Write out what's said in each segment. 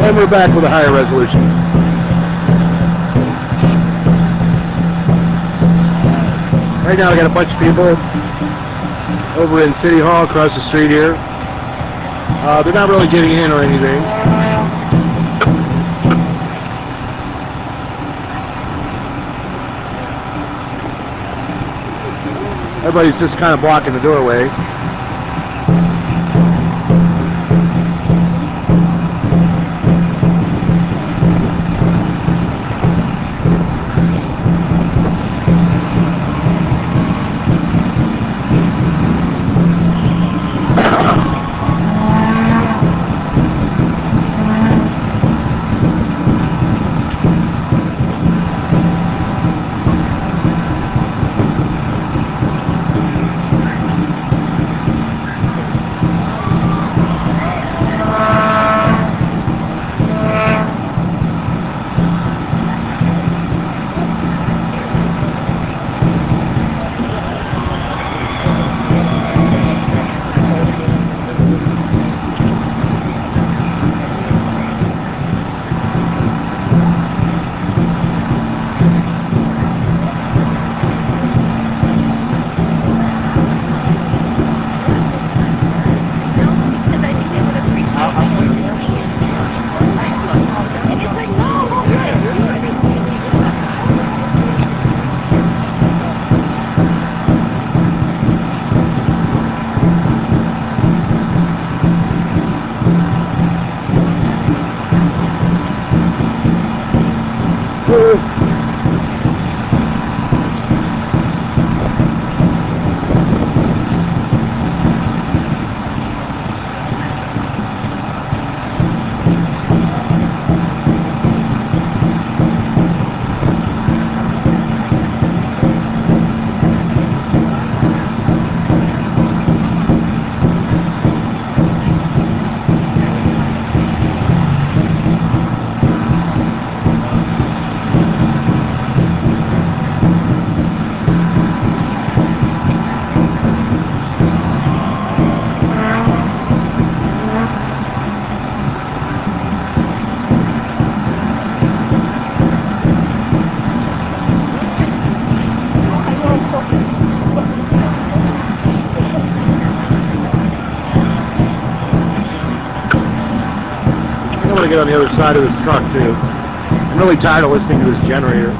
And we're back with a higher resolution. Right now, I got a bunch of people over in City Hall across the street here. They're not really getting in or anything. Everybody's just kind of blocking the doorway. Get on the other side of this truck too. I'm really tired of listening to this generator.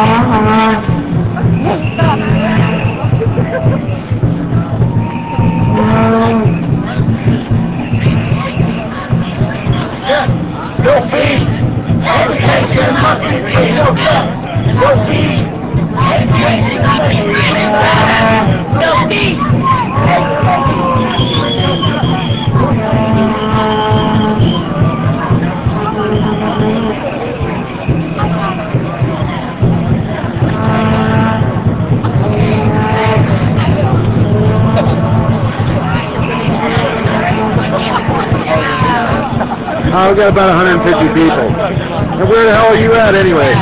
No fees. Education must be free. No cost. No fees. Education must be free. No fees. We've got about 150 people. And where the hell are you at anyway?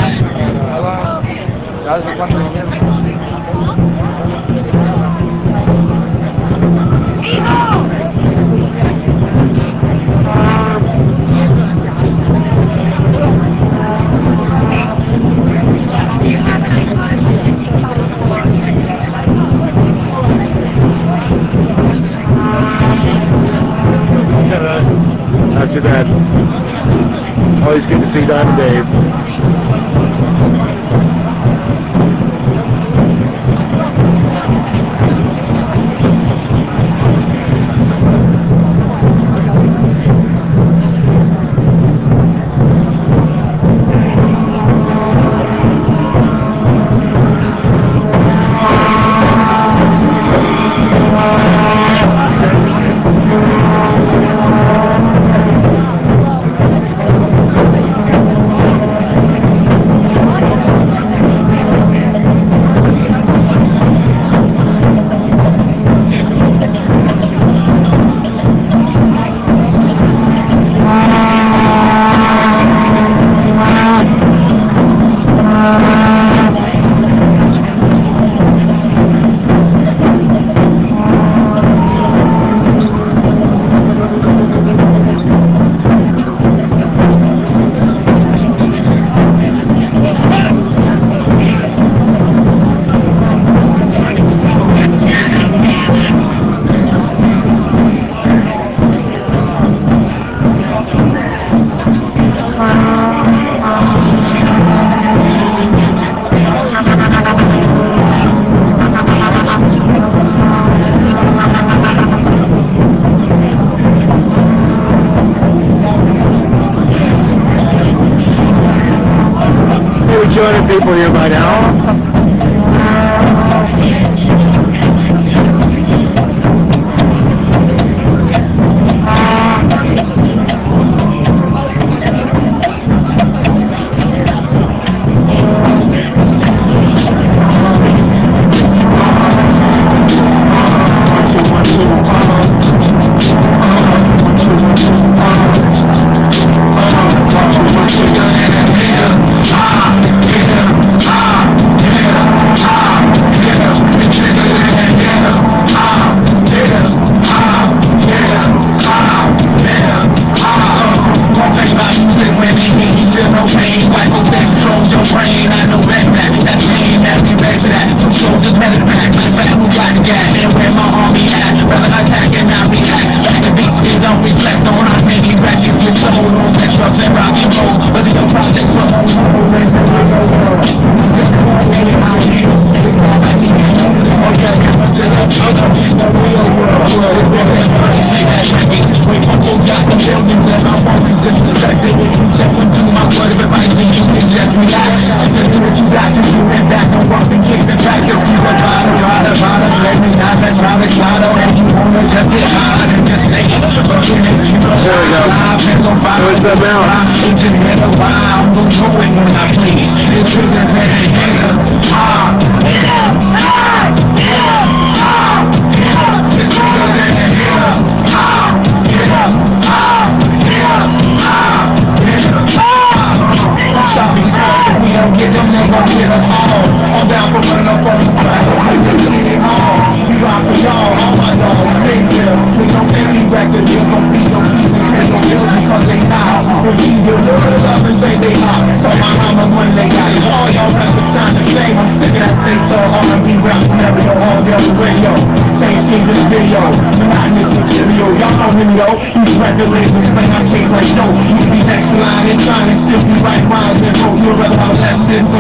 Not too bad. Always good to see Don and Dave. People here by now.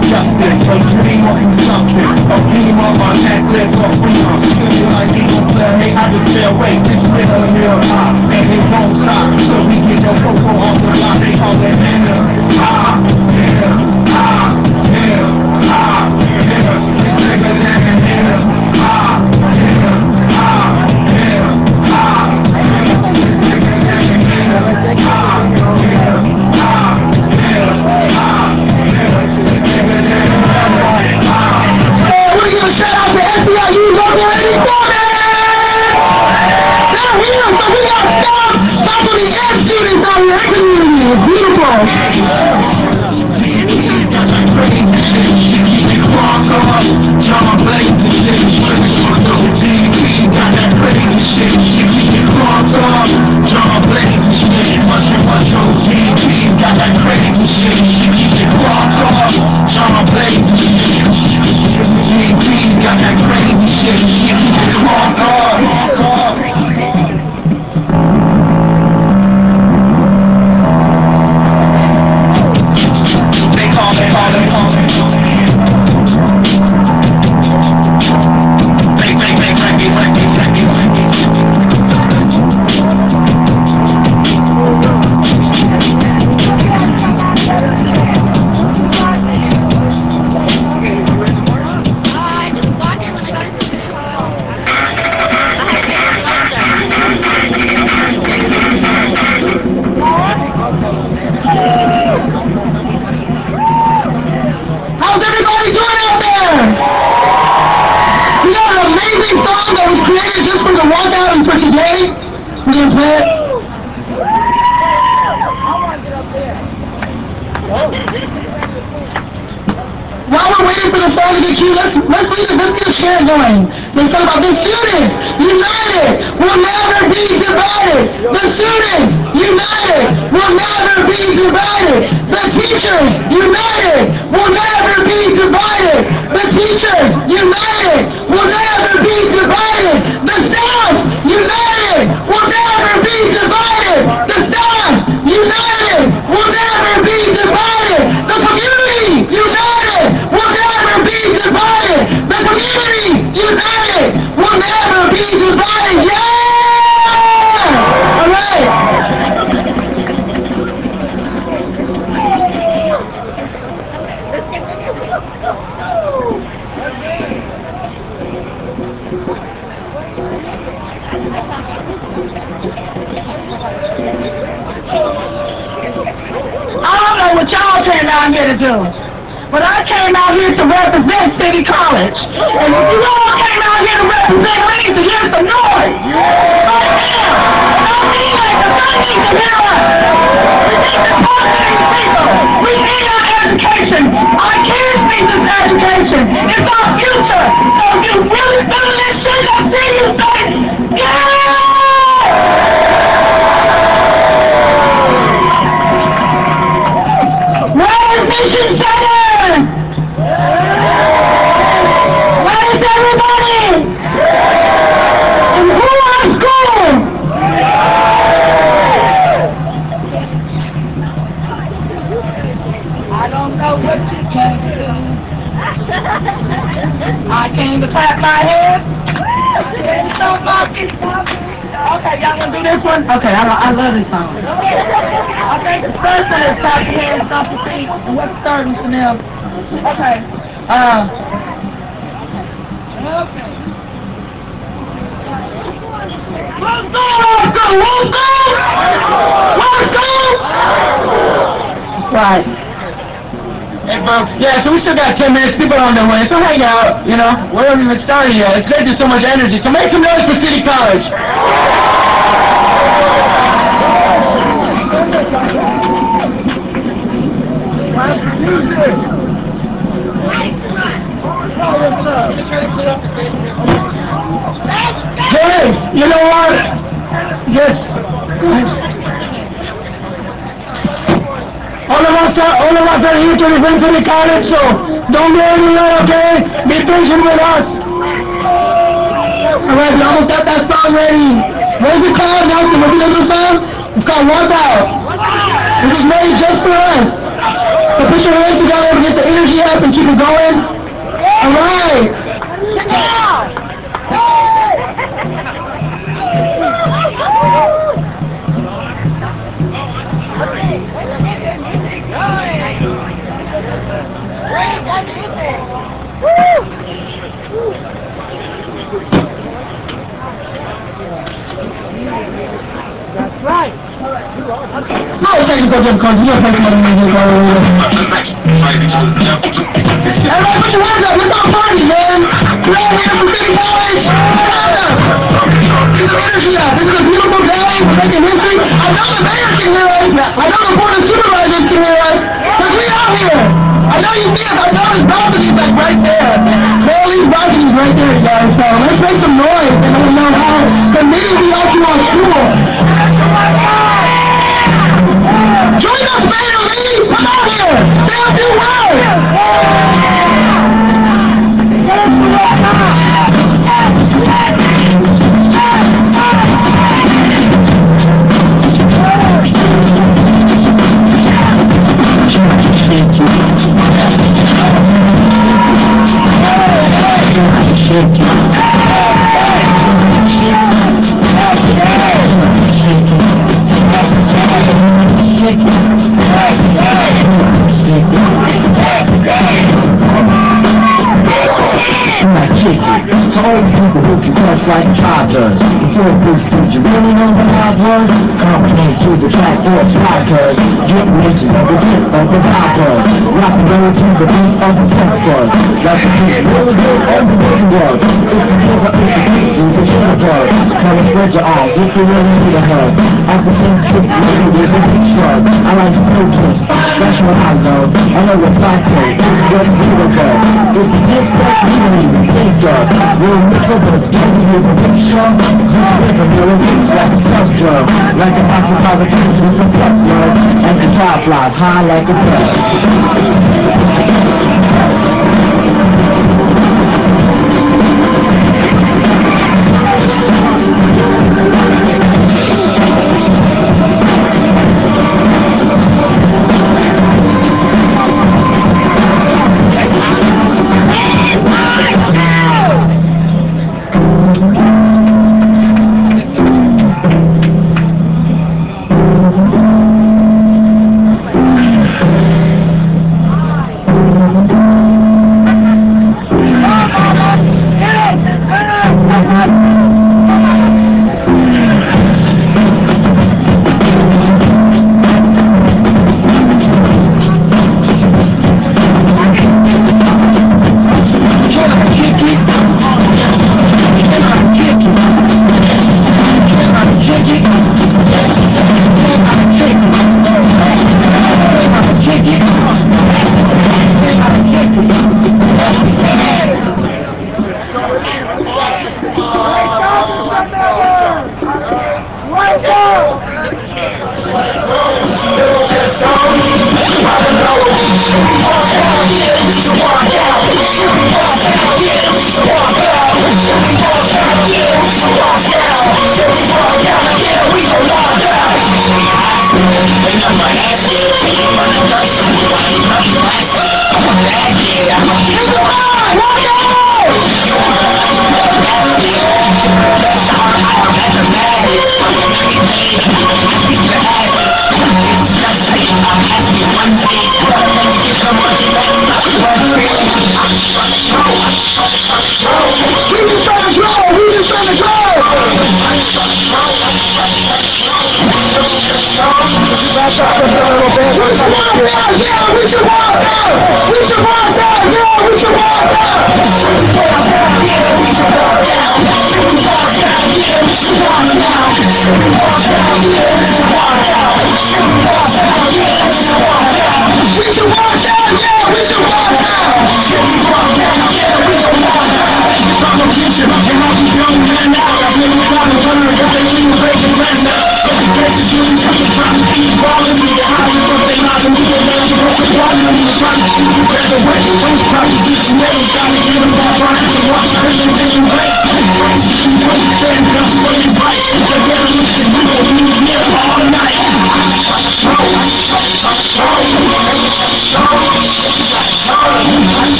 Justice. subjects of female consumption, of female on access of freedom. Still like they don't play, hey, I just feel wait, this little on the mirror top, and they won't stop, so we get the cocoa off the top, they call that manna. Ah, manna, ah, manna, ah, manna, it's bigger than a manna, ah, manna, ah, manna, ah, manna, it's bigger than a manna, ah, manna, ah, manna, ah, manna. We're gonna shout out to SBIU local 84 man! They're here, so we got some of the F students out here. It's beautiful. Got that crazy shit, got that crazy shit, you know, we haven't even started yet. It's great, there's so much energy. So make some noise for City College. Hey, you know what? Yes. All of us are here to defend City College, so don't go anywhere, okay? Be patient with us. Alright, we almost got that song ready. What is it called? What's the other song? It's called Warp Out. It was made just for us. So put your hands together and get the energy up and keep it going. That's right. Hi, thank you for continue. Everybody put your hands up. Let's all party, man. This is a beautiful day. We're making history. I know the mayor's can hear us. I know the board of supervisors can hear us. Because we out here. I know you see us. I know his balcony's like right there. Carly's balcony's right there, guys. So let's make some noise and let them know how the meeting we all do on school. Join us, man, ladies. Come out here. They'll do well. To all the people who can crush like chargers, before Bruce Bruce, you really know what I was? Company to the track or spikers, get rich of the hit of the rockers, rock and roll to the beat of the tempers, that's the shit really good of the world, if you give up the beat, you can show the bird, tell the spread your arms if you really need a hug, African kick, really with a big shrug, I like to protest, that's what I know what I play, what you do with her, if you get that, you don't even think of, we'll mix up with a skinny with a picture, like a tough drug, like an oxycodone with a blood drug, and the top flies high like a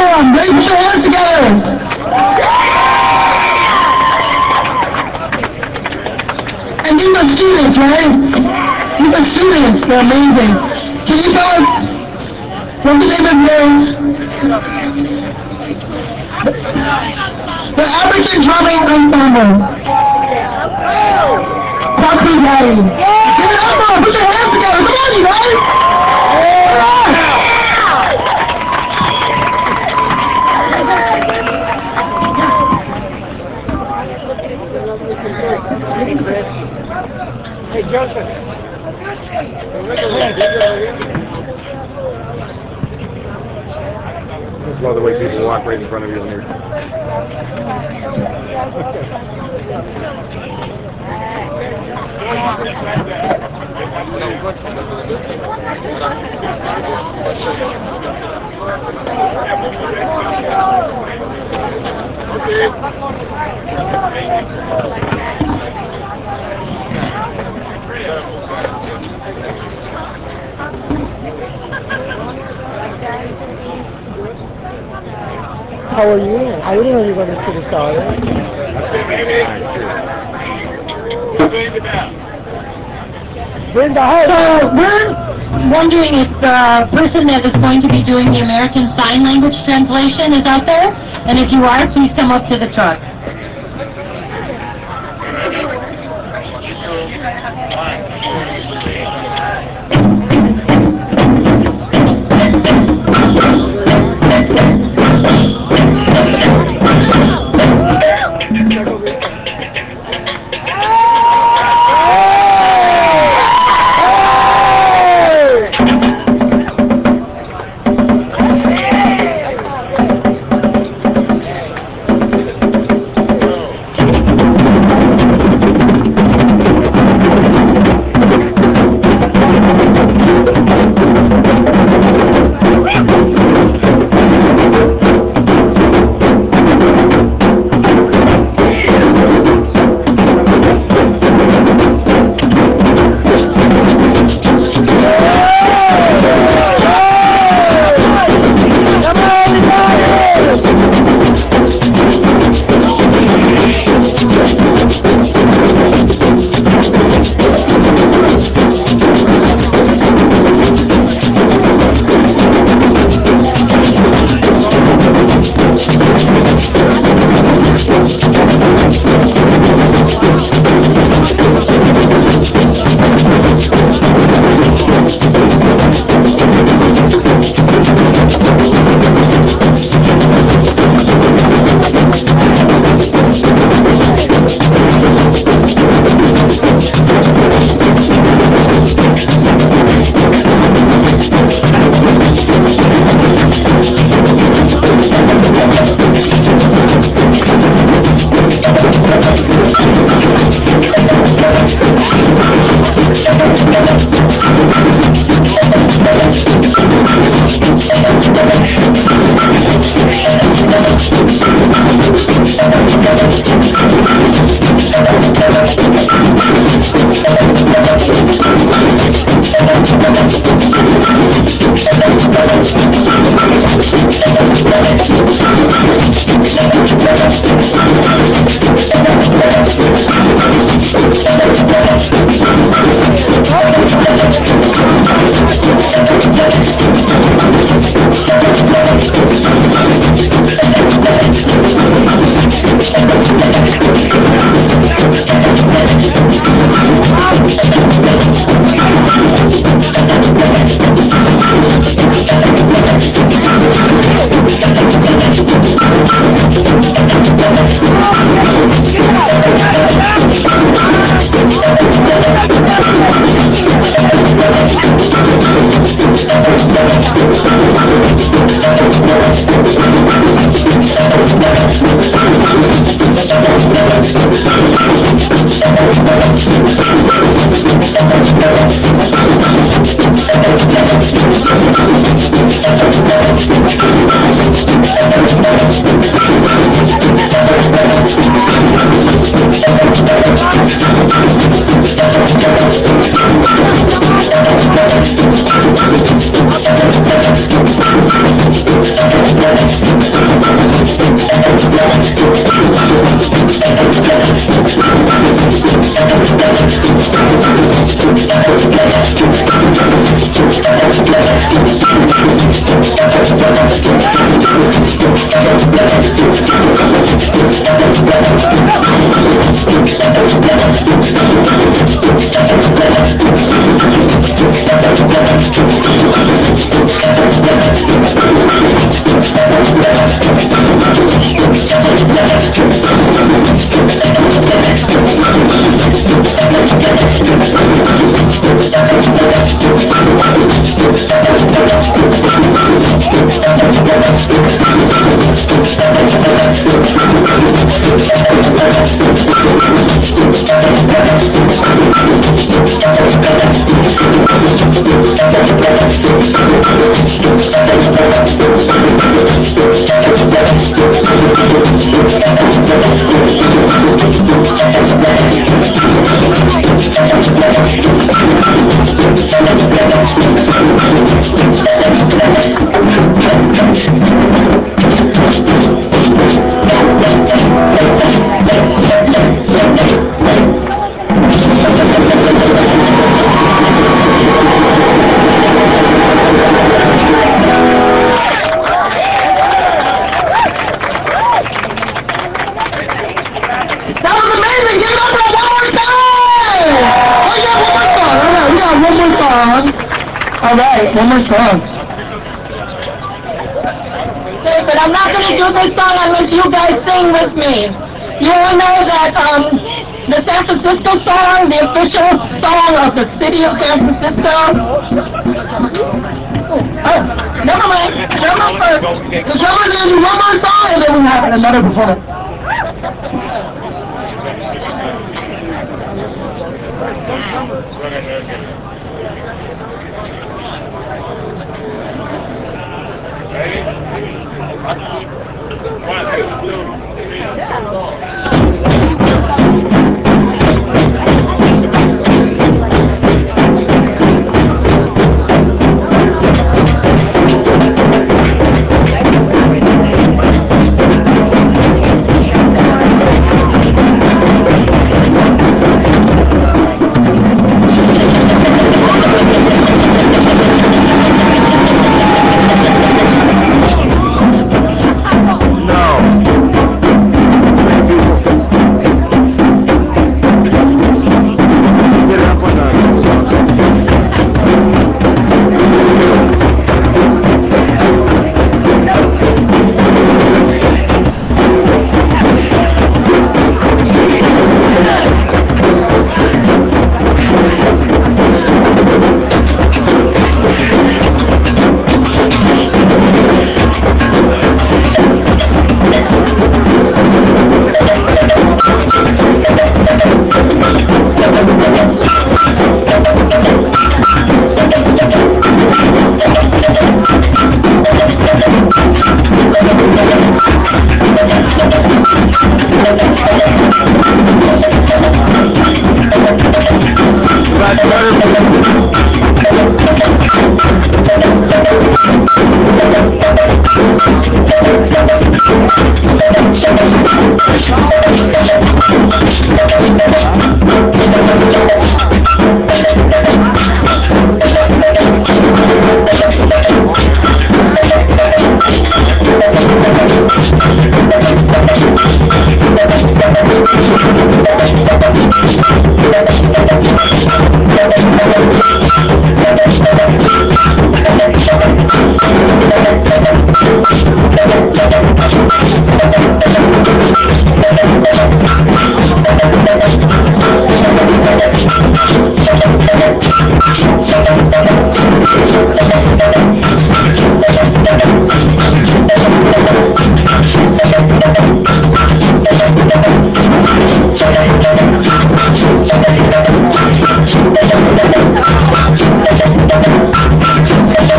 for them. Raise your hands together. And these are students, right? These are students. They're amazing. Can you tell us what the name of the African Drama Ensemble? Prop A. Give it up, put your hands together. Come on, you guys. Hey, Joseph. I love the way people walk right in front of you in here. How are you? I didn't know you were going to City College. So we're wondering if the person that is going to be doing the American Sign Language translation is out there, and if you are, please come up to the truck.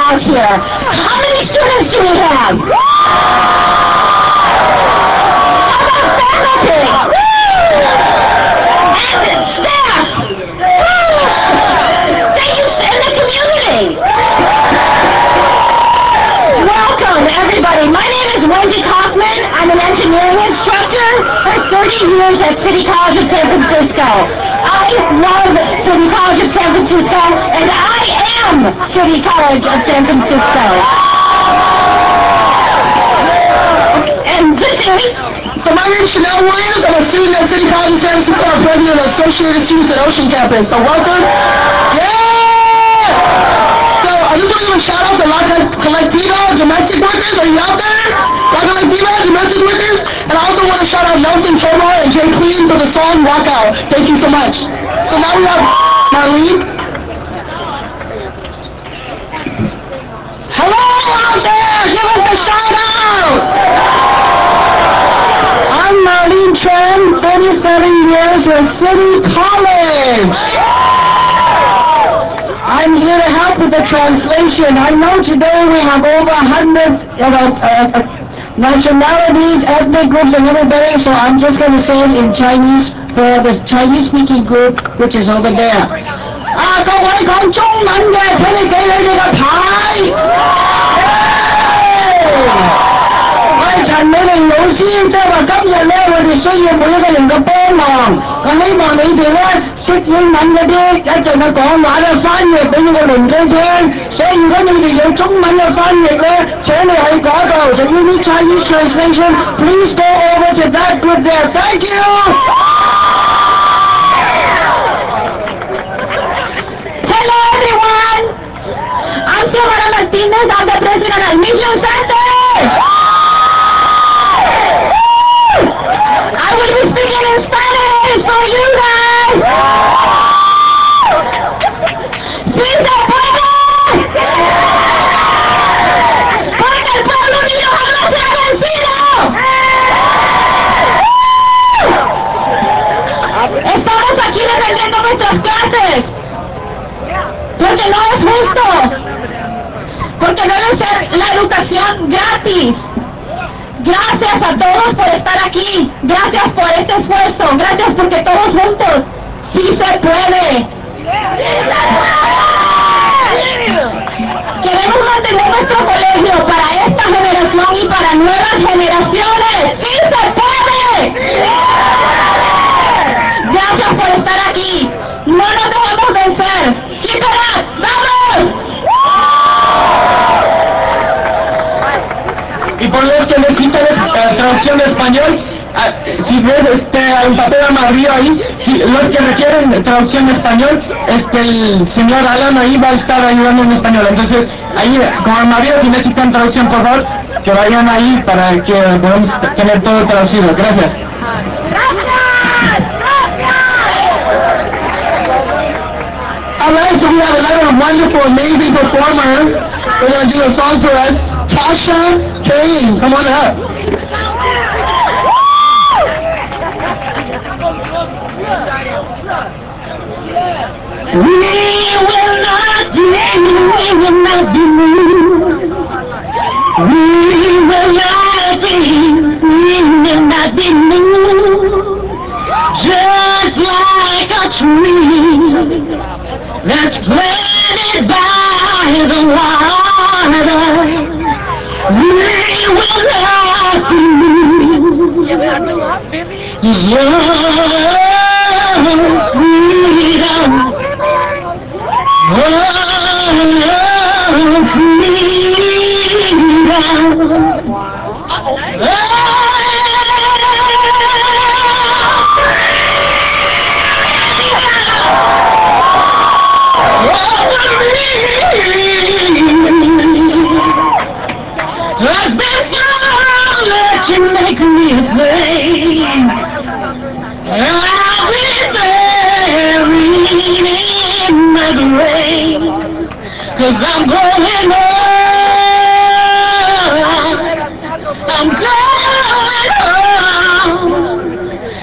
out here. How many students do we have? How about faculty? And staff! Thank you, and the community! Welcome, everybody. My name is Wendy Kaufman. I'm an engineering instructor for 30 years at City College of San Francisco. I love City College of San Francisco, and I am City College of San Francisco. And this is, so my name is Chanel Williams. I'm a student at City College of San Francisco, I'm president of Associated Students at Ocean Campus. So welcome. Yeah! So I just want to give a shout out to La Colectiva, domestic workers. Are you out there? La Colectiva, domestic workers. And I also want to shout out Nelson Tomar and Jay Clean for the song Walk Out. Thank you so much. So now we have Marlene. Hello out there! Give us a shout out! I'm Marlene Tran, 37 years at City College. I'm here to help with the translation. I know today we have over 100 nationalities, ethnic groups, and everybody, so I'm just going to say it in Chinese for the Chinese-speaking group, which is over there. So you're going to be your Chongman Fanyak, Channel Hikago, the unique Chinese translation. Please go over to that group there. Thank you! Hello everyone! I'm Silvana Martinez, I'm the president of Mission Campus! I will be speaking in Spanish for you guys! Please clases, porque no es justo, porque no debe ser la educación gratis. Gracias a todos por estar aquí, gracias por este esfuerzo, gracias porque todos juntos sí se puede. Queremos mantener nuestro colegio para esta generación y para nuevas generaciones. ¡Sí se puede! Gracias por estar aquí. ¡No nos dejemos vencer! ¡Keep it up! ¡Vamos! Y por los que necesitan traducción de español, si ves el papel amarillo ahí, los que requieren traducción de español, el señor Alan ahí va a estar ayudando en español. Entonces, ahí, como amarillo, si necesitan traducción, por favor, que vayan ahí para que podamos tener todo traducido. Gracias. ¡Gracias! Alright, so we have another wonderful, amazing performer. We're going to do a song for us. Tasha Kane, come on up. We will not be moved. Just like a tree that's planted by the water, we will not be moved. Your freedom, I'm going home,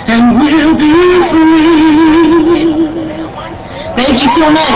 and we'll be free. Thank you so much.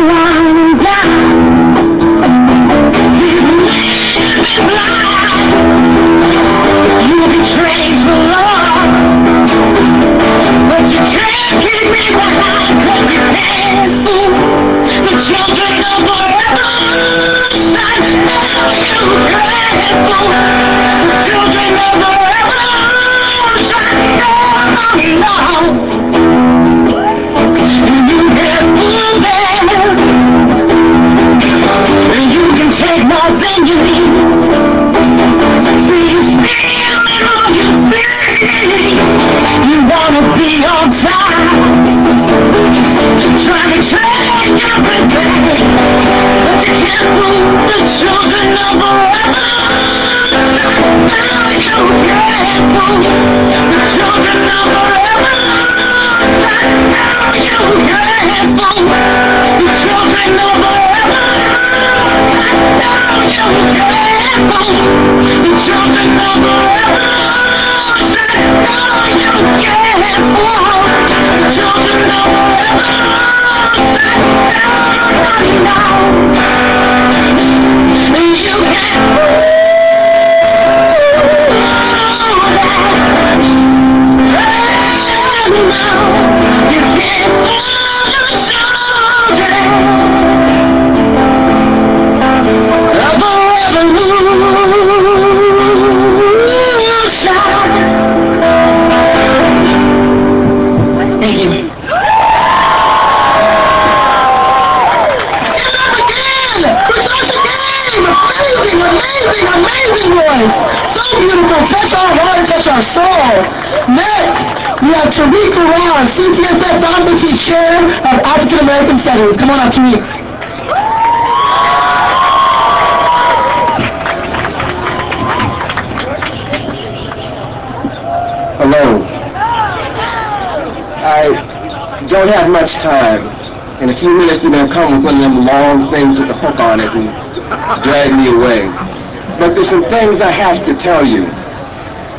I have to tell you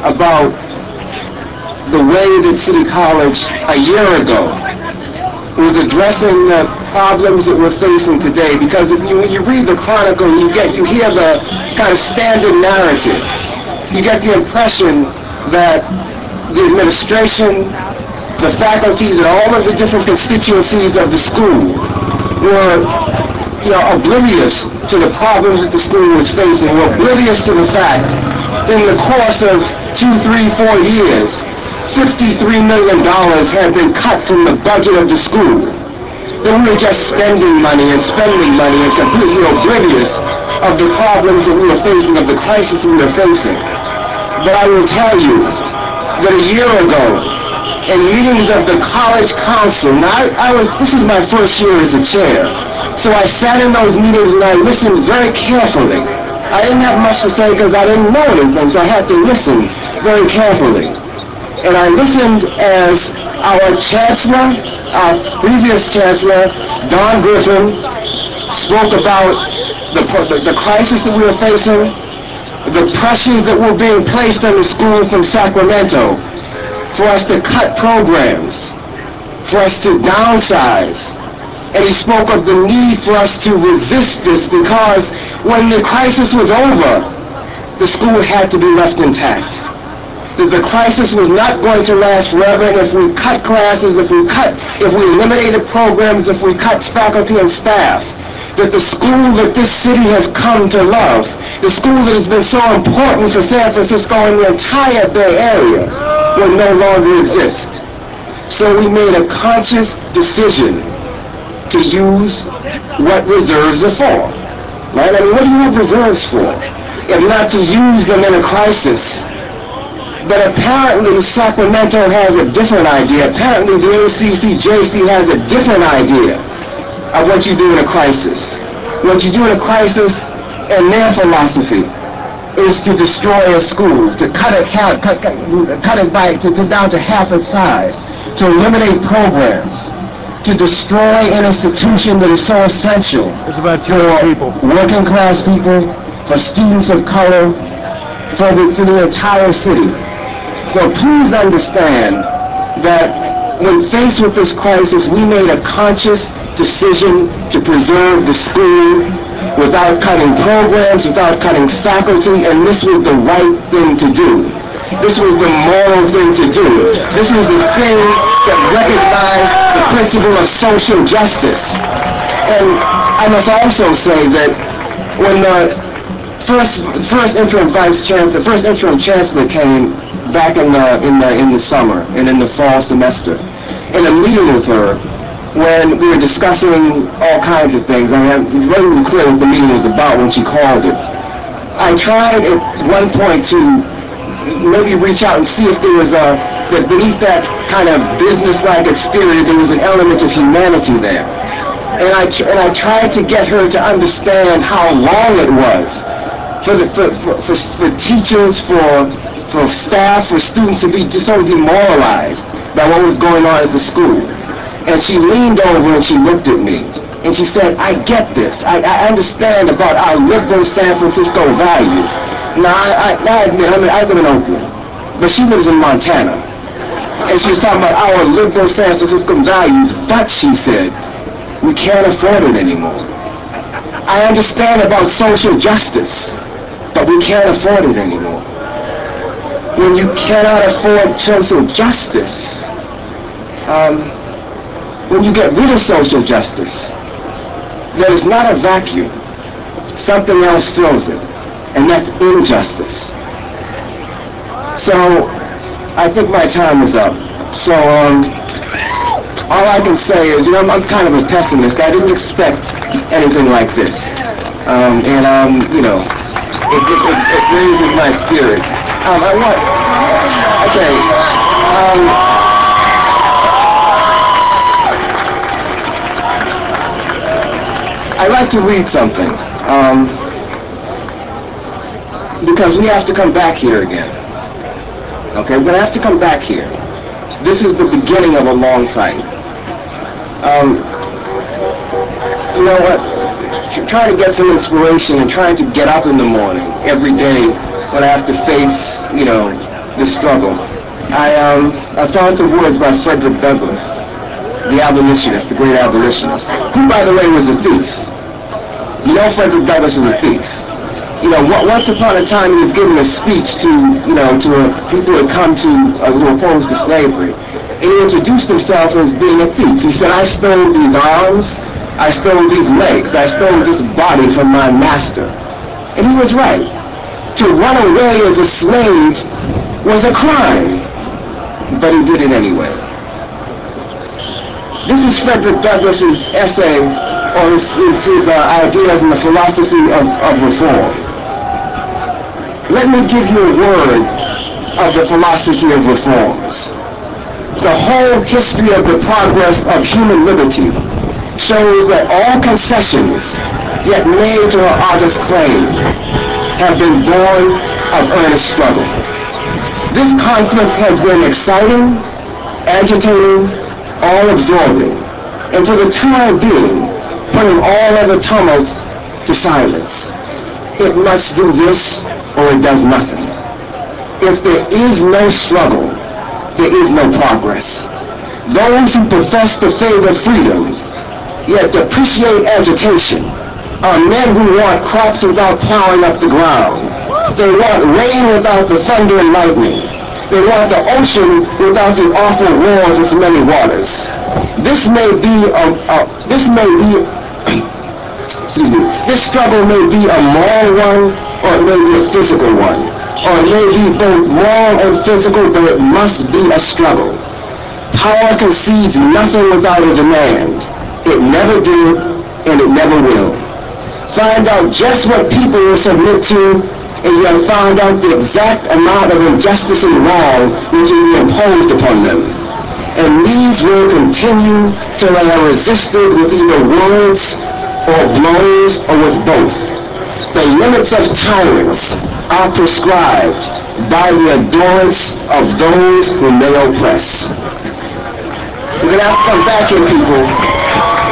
about the way that City College a year ago was addressing the problems that we're facing today. Because if you, when you read the Chronicle, you hear the kind of standard narrative. You get the impression that the administration, the faculty, and all of the different constituencies of the school were, you know, oblivious to the problems that the school was facing, were oblivious to the fact that in the course of 2, 3, 4 years, $53 million had been cut from the budget of the school. They were just spending money and completely oblivious of the problems that we were facing, of the crisis we were facing. But I will tell you that a year ago, in meetings of the college council, now this is my first year as a chair, so I sat in those meetings and I listened very carefully. I didn't have much to say because I didn't know anything, so I had to listen very carefully. And I listened as our chancellor, our previous chancellor, Don Griffin, spoke about the crisis that we were facing, the pressures that were being placed on the school from Sacramento for us to cut programs, for us to downsize. And he spoke of the need for us to resist this, because when the crisis was over, the school had to be left intact. That the crisis was not going to last forever, and if we cut classes, if we eliminated programs, if we cut faculty and staff, that the school that this city has come to love, the school that has been so important for San Francisco and the entire Bay Area, will no longer exist. So we made a conscious decision to use what reserves are for, right? I mean, what do you have reserves for if not to use them in a crisis? But apparently Sacramento has a different idea. Apparently the ACCJC has a different idea of what you do in a crisis. What you do in a crisis, and their philosophy, is to destroy a school, to cut it down to half its size, to eliminate programs. to destroy an institution that is so essential for working class people, for students of color, for the entire city. So please understand that when faced with this crisis, we made a conscious decision to preserve the school without cutting programs, without cutting faculty, and this was the right thing to do. This was the moral thing to do. This was the thing that recognized the principle of social justice. And I must also say that when the first interim chancellor came back in the summer and in the fall semester, in a meeting with her, when we were discussing all kinds of things, it wasn't clear what the meeting was about when she called it. I tried at one point to maybe reach out and see if there was that beneath that kind of business-like exterior, there was an element of humanity there. And I tried to get her to understand how long it was for teachers, for staff, for students to be just so demoralized by what was going on at the school. And she leaned over and she looked at me and she said, "I get this. I understand about our liberal San Francisco values." Now, I admit, I live in Oakland, but she lives in Montana. And she was talking about our liberal San Francisco values, but she said, we can't afford it anymore. I understand about social justice, but we can't afford it anymore. When you cannot afford social justice, when you get rid of social justice, there is not a vacuum. Something else fills it. And that's injustice. So, I think my time is up. So, all I can say is, I'm kind of a pessimist. I didn't expect anything like this. It raises my spirit. I'd like to read something. Because we have to come back here again. Okay, we're going to have to come back here. This is the beginning of a long fight. You know what? Trying to get some inspiration and trying to get up in the morning every day when I have to face, the struggle. I found the words by Frederick Douglass, the abolitionist, the great abolitionist, who, by the way, was a thief. Frederick Douglass was a thief. Once upon a time he was giving a speech to, people who had come to, who opposed to slavery. And he introduced himself as being a thief. He said, I stole these arms, I stole these legs, I stole this body from my master. And he was right. To run away as a slave was a crime. But he did it anyway. This is Frederick Douglass's essay on his ideas and the philosophy of reform. Let me give you a word of the philosophy of reforms. The whole history of the progress of human liberty shows that all concessions yet made to our artist claims have been born of earnest struggle. This conflict has been exciting, agitating, all-absorbing, and for the time being, putting all other tumults to silence. It must do this, or it does nothing. If there is no struggle, there is no progress. Those who profess to favor freedom, yet depreciate agitation, are men who want crops without plowing up the ground. They want rain without the thunder and lightning. They want the ocean without the awful roar of its many waters. This struggle may be a moral one, or it may be a physical one, or it may be both moral and physical, but it must be a struggle. Power concedes nothing without a demand. It never did, and it never will. Find out just what people will submit to, and you'll find out the exact amount of injustice and wrong which will be imposed upon them. And these will continue till they are resisted with either words, or blows, or with both. The limits of tyrants are prescribed by the endurance of those whom they oppress. we're gonna have to come back in, people.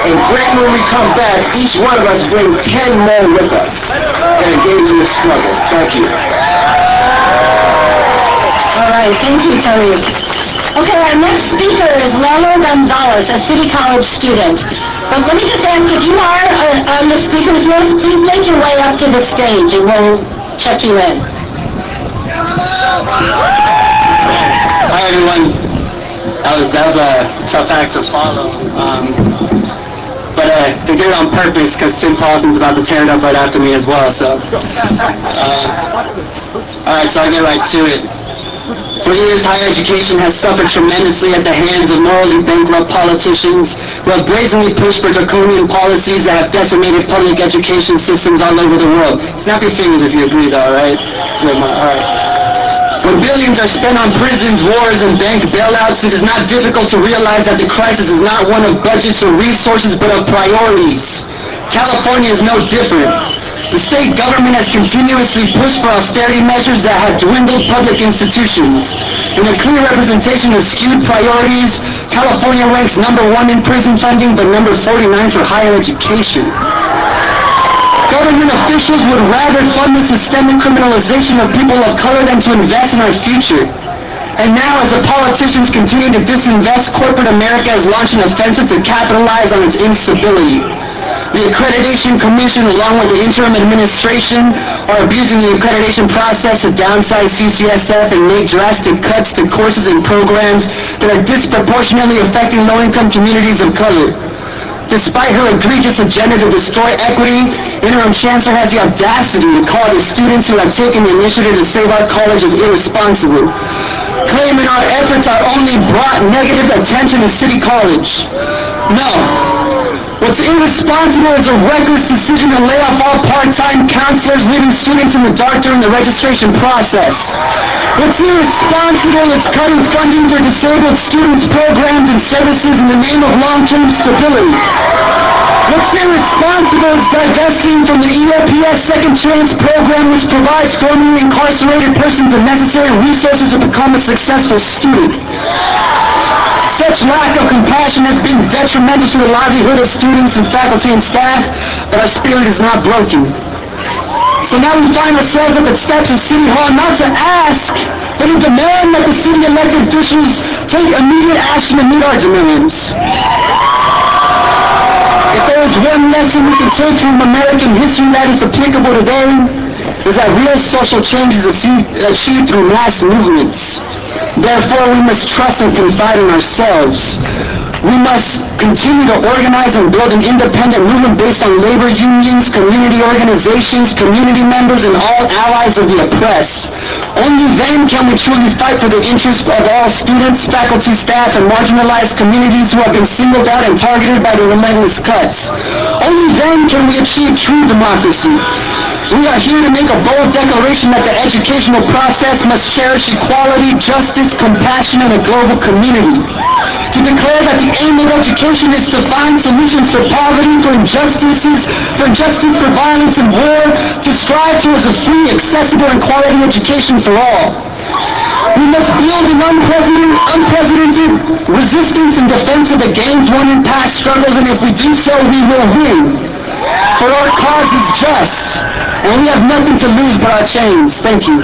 And Greg, when we come back, each one of us brings 10 more with us that engage in this struggle. Thank you. All right, thank you, Tariq. Okay, our next speaker is Lalo Gonzalez, a City College student. But let me just ask, if you are on the speaker's list, please make your way up to the stage and we'll check you in. Hi, everyone. That was a tough act to follow, but they did it on purpose because Tim Paulson's about to tear it up right after me as well. So, all right, so I'll get right to it. For years, higher education has suffered tremendously at the hands of morally bankrupt politicians who have brazenly pushed for draconian policies that have decimated public education systems all over the world. Snap your fingers if you agree, though, right? All right. When billions are spent on prisons, wars, and bank bailouts, it is not difficult to realize that the crisis is not one of budgets or resources, but of priorities. California is no different. The state government has continuously pushed for austerity measures that have dwindled public institutions. In a clear representation of skewed priorities, California ranks #1 in prison funding, but number 49 for higher education. Government officials would rather fund the systemic criminalization of people of color than to invest in our future. And now, as the politicians continue to disinvest, corporate America has launched an offensive to capitalize on its instability. The Accreditation Commission, along with the interim administration, are abusing the accreditation process to downsize CCSF and make drastic cuts to courses and programs that are disproportionately affecting low-income communities of color. Despite her egregious agenda to destroy equity, Interim Chancellor has the audacity to call the students who have taken the initiative to save our college as irresponsible, claiming our efforts are only brought negative attention to City College. No. What's irresponsible is a reckless decision to lay off all part-time counselors, leaving students in the dark during the registration process. What's irresponsible is cutting funding for disabled students' programs and services in the name of long-term stability. What's irresponsible is divesting from the EOPS Second Chance program, which provides formerly incarcerated persons the necessary resources to become a successful student. Such lack of compassion has been detrimental to the livelihood of students and faculty and staff, but our spirit is not broken. So now we find ourselves at the steps of City Hall, not to ask, but to demand that the city elected officials take immediate action to meet our demands. If there is one lesson we can take from American history that is applicable today, is that real social change is achieved through mass movements. Therefore, we must trust and confide in ourselves. We must continue to organize and build an independent movement based on labor unions, community organizations, community members, and all allies of the oppressed. Only then can we truly fight for the interests of all students, faculty, staff, and marginalized communities who have been singled out and targeted by the relentless cuts. Only then can we achieve true democracy. We are here to make a bold declaration that the educational process must cherish equality, justice, compassion, and a global community. To declare that the aim of education is to find solutions for poverty, for injustice, for violence and war, to strive towards a free, accessible, and quality education for all. We must build an unprecedented resistance and defense of the gains won in past struggles, and if we do so, we will win. For our cause is just, and we have nothing to lose but our chains. Thank you.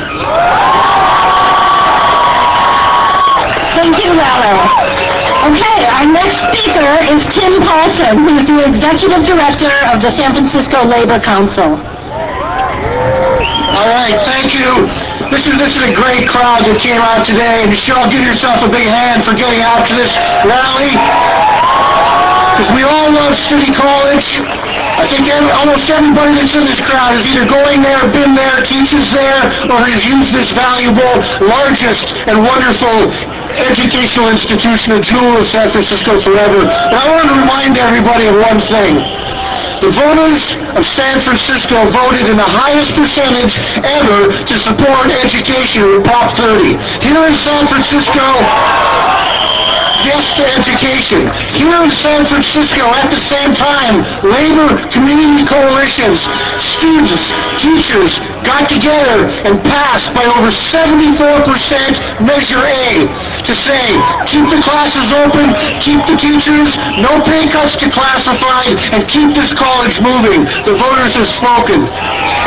Thank you, Lalo. Okay, our next speaker is Tim Paulson, who is the Executive Director of the San Francisco Labor Council. All right, thank you. This is a great crowd that came out today, and you should all give yourself a big hand for getting out to this rally, because we all love City College. I think almost everybody that's in this crowd is either going there, been there, teaches there, or has used this valuable, largest, and wonderful educational institution, a jewel of San Francisco forever. And I want to remind everybody of one thing. The voters of San Francisco voted in the highest percentage ever to support education in Prop 30. Here in San Francisco, yes to education. Here in San Francisco, at the same time, labor community coalitions, students, teachers, got together and passed by over 74% Measure A to say, keep the classes open, keep the teachers, no pay cuts to classified, and keep this college moving. The voters have spoken.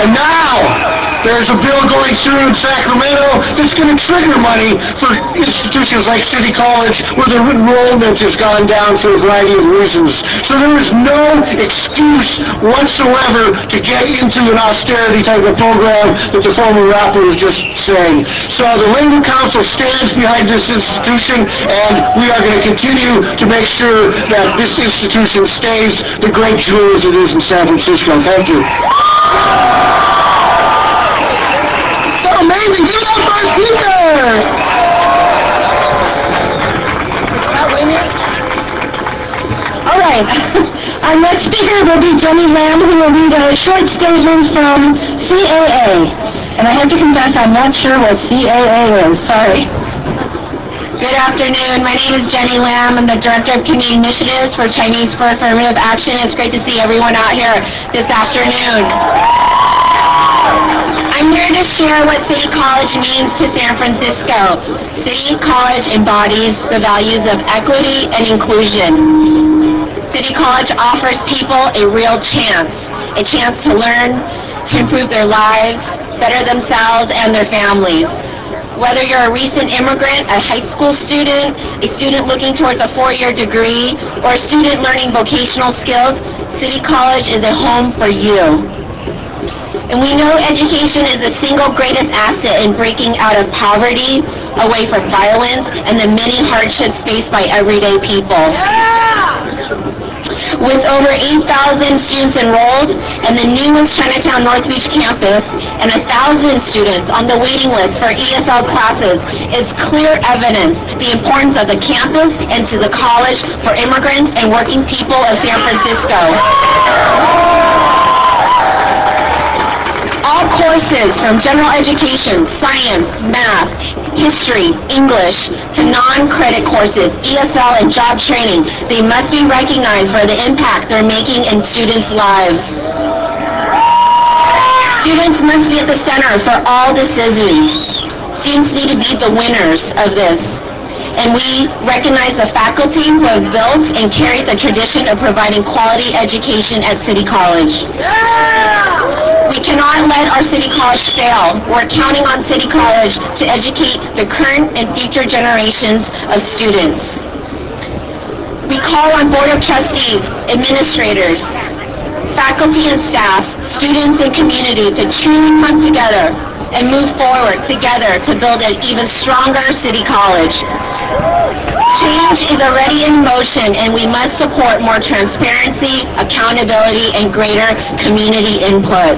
And now, there's a bill going through in Sacramento that's going to trigger money for institutions like City College, where their enrollment has gone down for a variety of reasons. So there is no excuse whatsoever to get into an austerity type of program that the former rapper was just saying. So the Labor Council stands behind this institution, and we are going to continue to make sure that this institution stays the great jewel as it is in San Francisco. Thank you. So amazing. Give it up for our speaker. All right. Our next speaker will be Jenny Lam, who will read a short statement from CAA. And I have to confess, I'm not sure what CAA is. Sorry. Good afternoon. My name is Jenny Lam. I'm the Director of Community Initiatives for Chinese for Affirmative Action. It's great to see everyone out here this afternoon. I'm here to share what City College means to San Francisco. City College embodies the values of equity and inclusion. City College offers people a real chance, a chance to learn, to improve their lives, better themselves and their families. Whether you're a recent immigrant, a high school student, a student looking towards a four-year degree, or a student learning vocational skills, City College is a home for you. And we know education is the single greatest asset in breaking out of poverty, away from violence, and the many hardships faced by everyday people. Yeah! With over 8,000 students enrolled and the newest Chinatown North Beach campus, and 1,000 students on the waiting list for ESL classes, is clear evidence the importance of the campus and to the college for immigrants and working people of San Francisco. All courses from general education, science, math, history, English, to non-credit courses, ESL and job training, they must be recognized for the impact they're making in students' lives. Students must be at the center for all decisions. Students need to be the winners of this. And we recognize the faculty who have built and carried the tradition of providing quality education at City College. Yeah! We cannot let our City College fail. We're counting on City College to educate the current and future generations of students. We call on Board of Trustees, administrators, faculty and staff, students and community to truly come together and move forward together to build an even stronger City College. Change is already in motion, and we must support more transparency, accountability, and greater community input.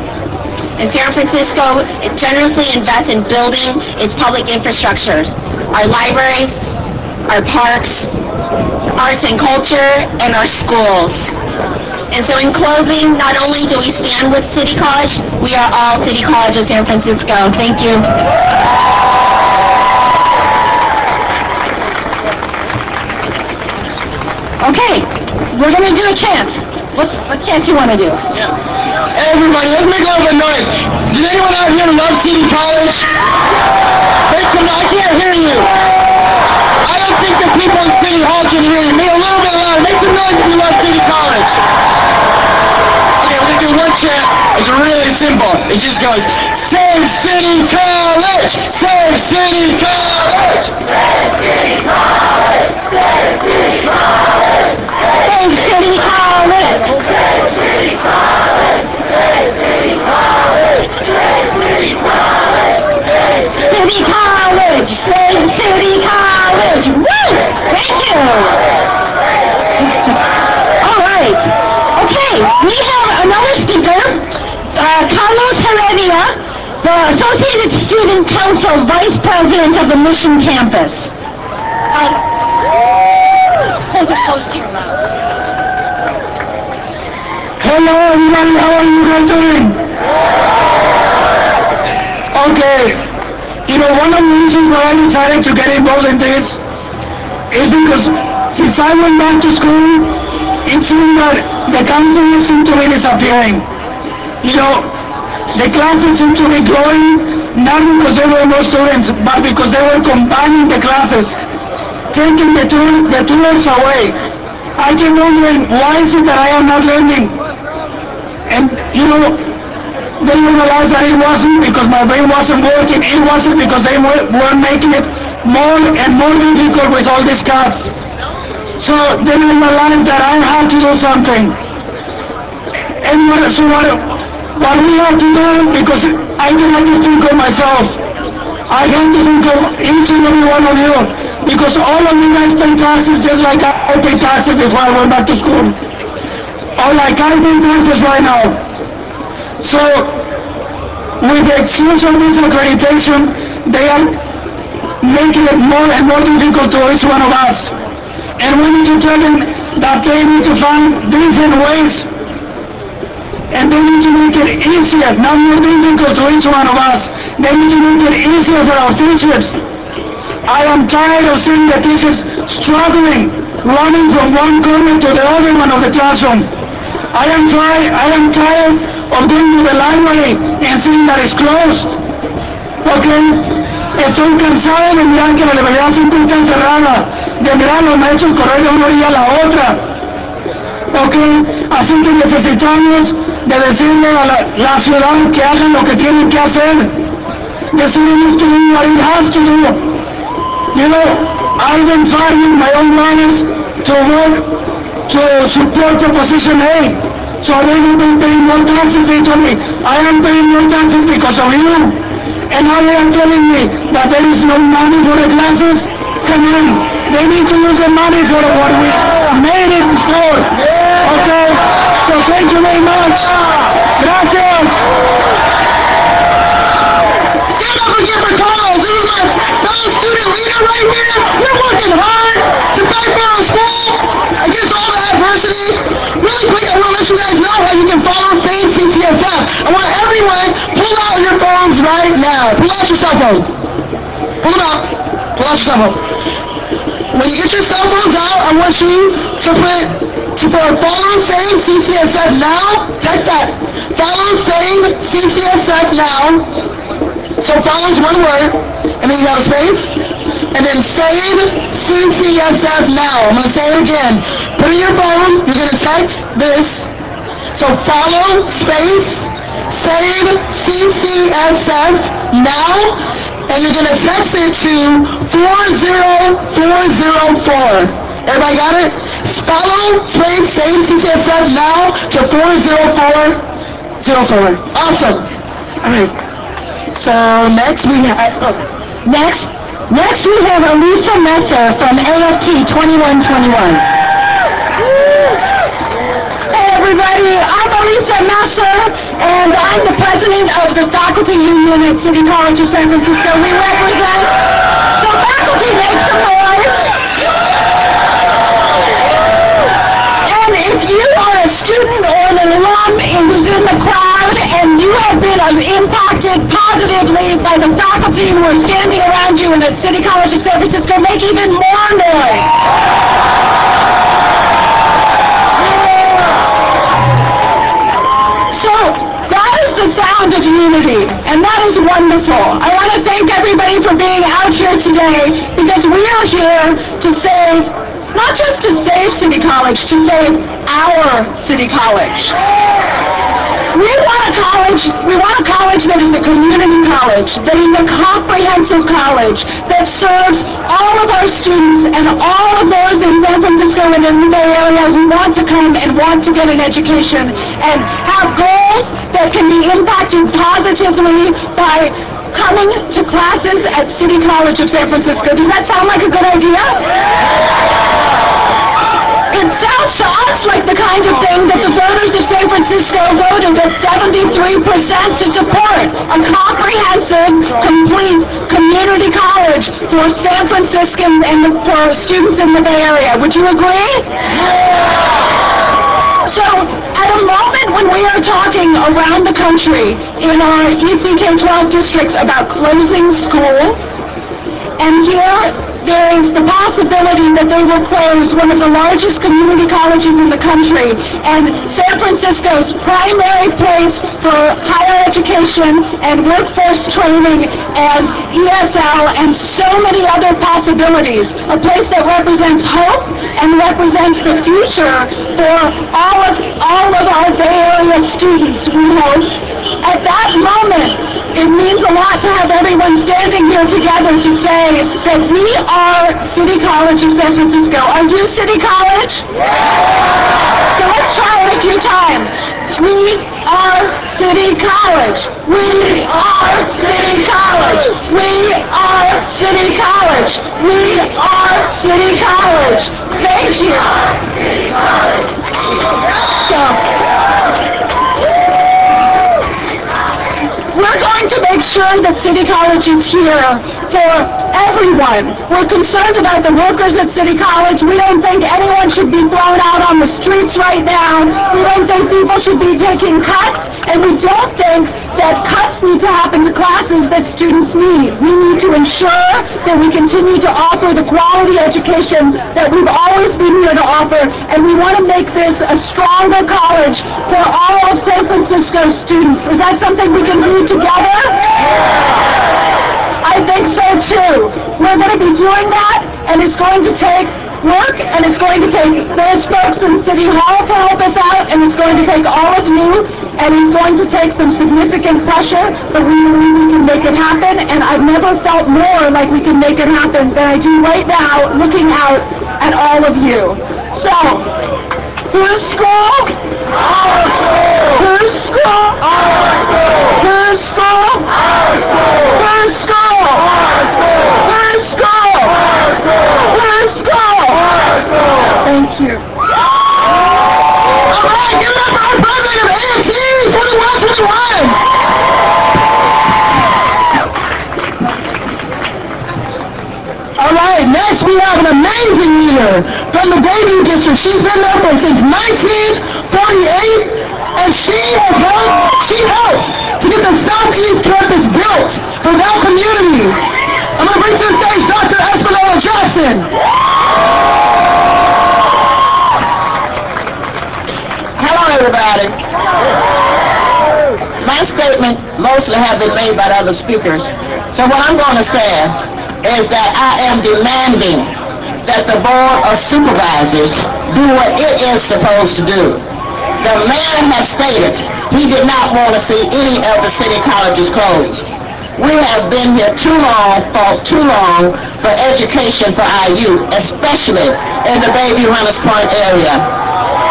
And San Francisco generously invests in building its public infrastructures, our libraries, our parks, arts and culture, and our schools. And so in closing, not only do we stand with City College, we are all City College of San Francisco. Thank you. Okay, we're going to do a chant. What chant do you want to do? Yeah. Everybody, let's make a little bit of noise. Does anyone out here love City College? I can't hear you. I don't think the people in City Hall can hear you. Make a little bit louder. Make some noise if you love City College. One chant is really simple. It just goes, Save City College! Save City College! Save City College! Save City College! Save City College! Save City College! Save City College! Save City College! Save City College! Save City College! Woo! Thank you! All right. Okay, we have another speaker, Carlos Heredia, the Associated Student Council Vice President of the Mission Campus. Hello everyone, how are you guys doing? Okay, you know, one of the reasons why I decided to get involved in this is because since I went back to school, it seems that the council seems to be disappearing. You know, the classes seem to be growing, not because there were more students, but because they were combining the classes. taking the tools away. I can wondering, why is it that I am not learning? And, you know, they realized that it wasn't because my brain wasn't working. It wasn't because they were making it more and more difficult with all these cuts. So they realized that I had to do something. And so what we have to do, because I don't have to think of myself. I have to think of each and every one of you. Because all of you guys pay taxes just like I pay taxes before I went back to school. Or like I pay taxes right now. So, with the excuse of this accreditation, they are making it more and more difficult to each one of us. And we need to tell them that they need to find different ways. And they need to make it easier, not more difficult to each one of us. They need to make it easier for our teachers. I am tired of seeing the teachers struggling, running from one corner to the other one of the classroom. I am tired of going to the library and seeing that it's closed. Okay, estoy cansado de mirar que la universidad siempre está encerrada, de mirar los maestros correr de una orilla a la otra. Okay, así que necesitamos de decirle a la ciudad que hagan lo que tienen que hacer. Decidimos to do what it has to do. You know, I've been fighting my own minds to work to support Proposition A. So they have been paying more taxes, they told me. I am paying more taxes because of you. And now they are telling me that there is no money for the classes. Come on, they need to use the money for what we made it for. Okay, so thank you very much. Gracias. Stand up and give a call. This is my fellow student leader right here. We're working hard to fight for our school against all the adversity. Really quick, I want to let you guys know how you can follow Save CCSF. I want everyone, pull out your phones right now. Pull out your cell phones. Pull them out. Pull out your cell phones. When you get your cell phones out, I want you to put follow Save CCSF now. Text that. Follow Save CCSF now. So follow is one word, and then you have a space, and then Save CCSF now. I'm going to say it again. Put in your phone, you're going to text this. So follow, space, Save CCSF now, and you're going to text it to 40404. Everybody got it? Follow, space, Save CCSF now to 40404. Awesome. All right. So next we have Alisa Messer from AFT 2121. Everybody, I'm Alisa Messer, and I'm the president of the faculty union at City College of San Francisco. We represent the faculty, make some noise. And if you are a student or an alum who's in the crowd and you have been impacted positively by the faculty who are standing around you in the City College of San Francisco, make even more noise. The sound of unity, and that is wonderful. I want to thank everybody for being out here today, because we are here to save, not just to save City College, to save our City College. We want a college that is a community college, that is a comprehensive college, that serves all of our students and all of those in San Francisco and in the Bay Area who want to come and want to get an education and have goals that can be impacted positively by coming to classes at City College of San Francisco. Does that sound like a good idea? It sounds to us like the kind of thing that the voters of San Francisco voted at 73% to support, a comprehensive, complete community college for San Franciscans and for students in the Bay Area. Would you agree? So, at a moment when we are talking around the country in our ECK 12 districts about closing schools, and here there is the possibility that they will close one of the largest community colleges in the country, and San Francisco's primary place for higher education and workforce training and ESL and so many other possibilities. A place that represents hope and represents the future for all of our Bay Area students, we hope. At that moment, it means a lot to have everyone standing here together to say that we are City College of San Francisco. Are you City College? Yeah. So let's try it a few times. We are City College. We are City College. We are City College. We are City College. Thank you. So, we're going to make sure that City College is here for everyone. We're concerned about the workers at City College. We don't think anyone should be thrown out on the streets right now. We don't think people should be taking cuts, and we don't think that cuts need to happen to classes that students need. We need to ensure that we continue to offer the quality education that we've always been here to offer, and we want to make this a stronger college for all of San Francisco students. Is that something we can do together? I think so too. We're going to be doing that, and it's going to take work, and it's going to take those folks in City Hall to help us out, and it's going to take all of you, and it's going to take some significant pressure, but we believe we can make it happen, and I've never felt more like we can make it happen than I do right now, looking out at all of you. So, who's school? Our school! Who's school? Our school! Who's school? Our school! Who's school? Our school! Who's school? Our school! Who's school? Our school! Thank you. All right, give up our program, AFT 2121! All right, next we have an amazing leader from the Bayview District. She's been there since 1948, and she helped to get the Southeast campus built for that community. I'm going to bring to the stage Dr. Esperanza Johnson. Hello, everybody. My statement mostly have been made by the other speakers, so what I'm going to say is that I am demanding that the Board of Supervisors do what it is supposed to do. The mayor has stated he did not want to see any of the city colleges closed. We have been here too long, fought too long for education for our youth, especially in the Bayview-Hunters Point area.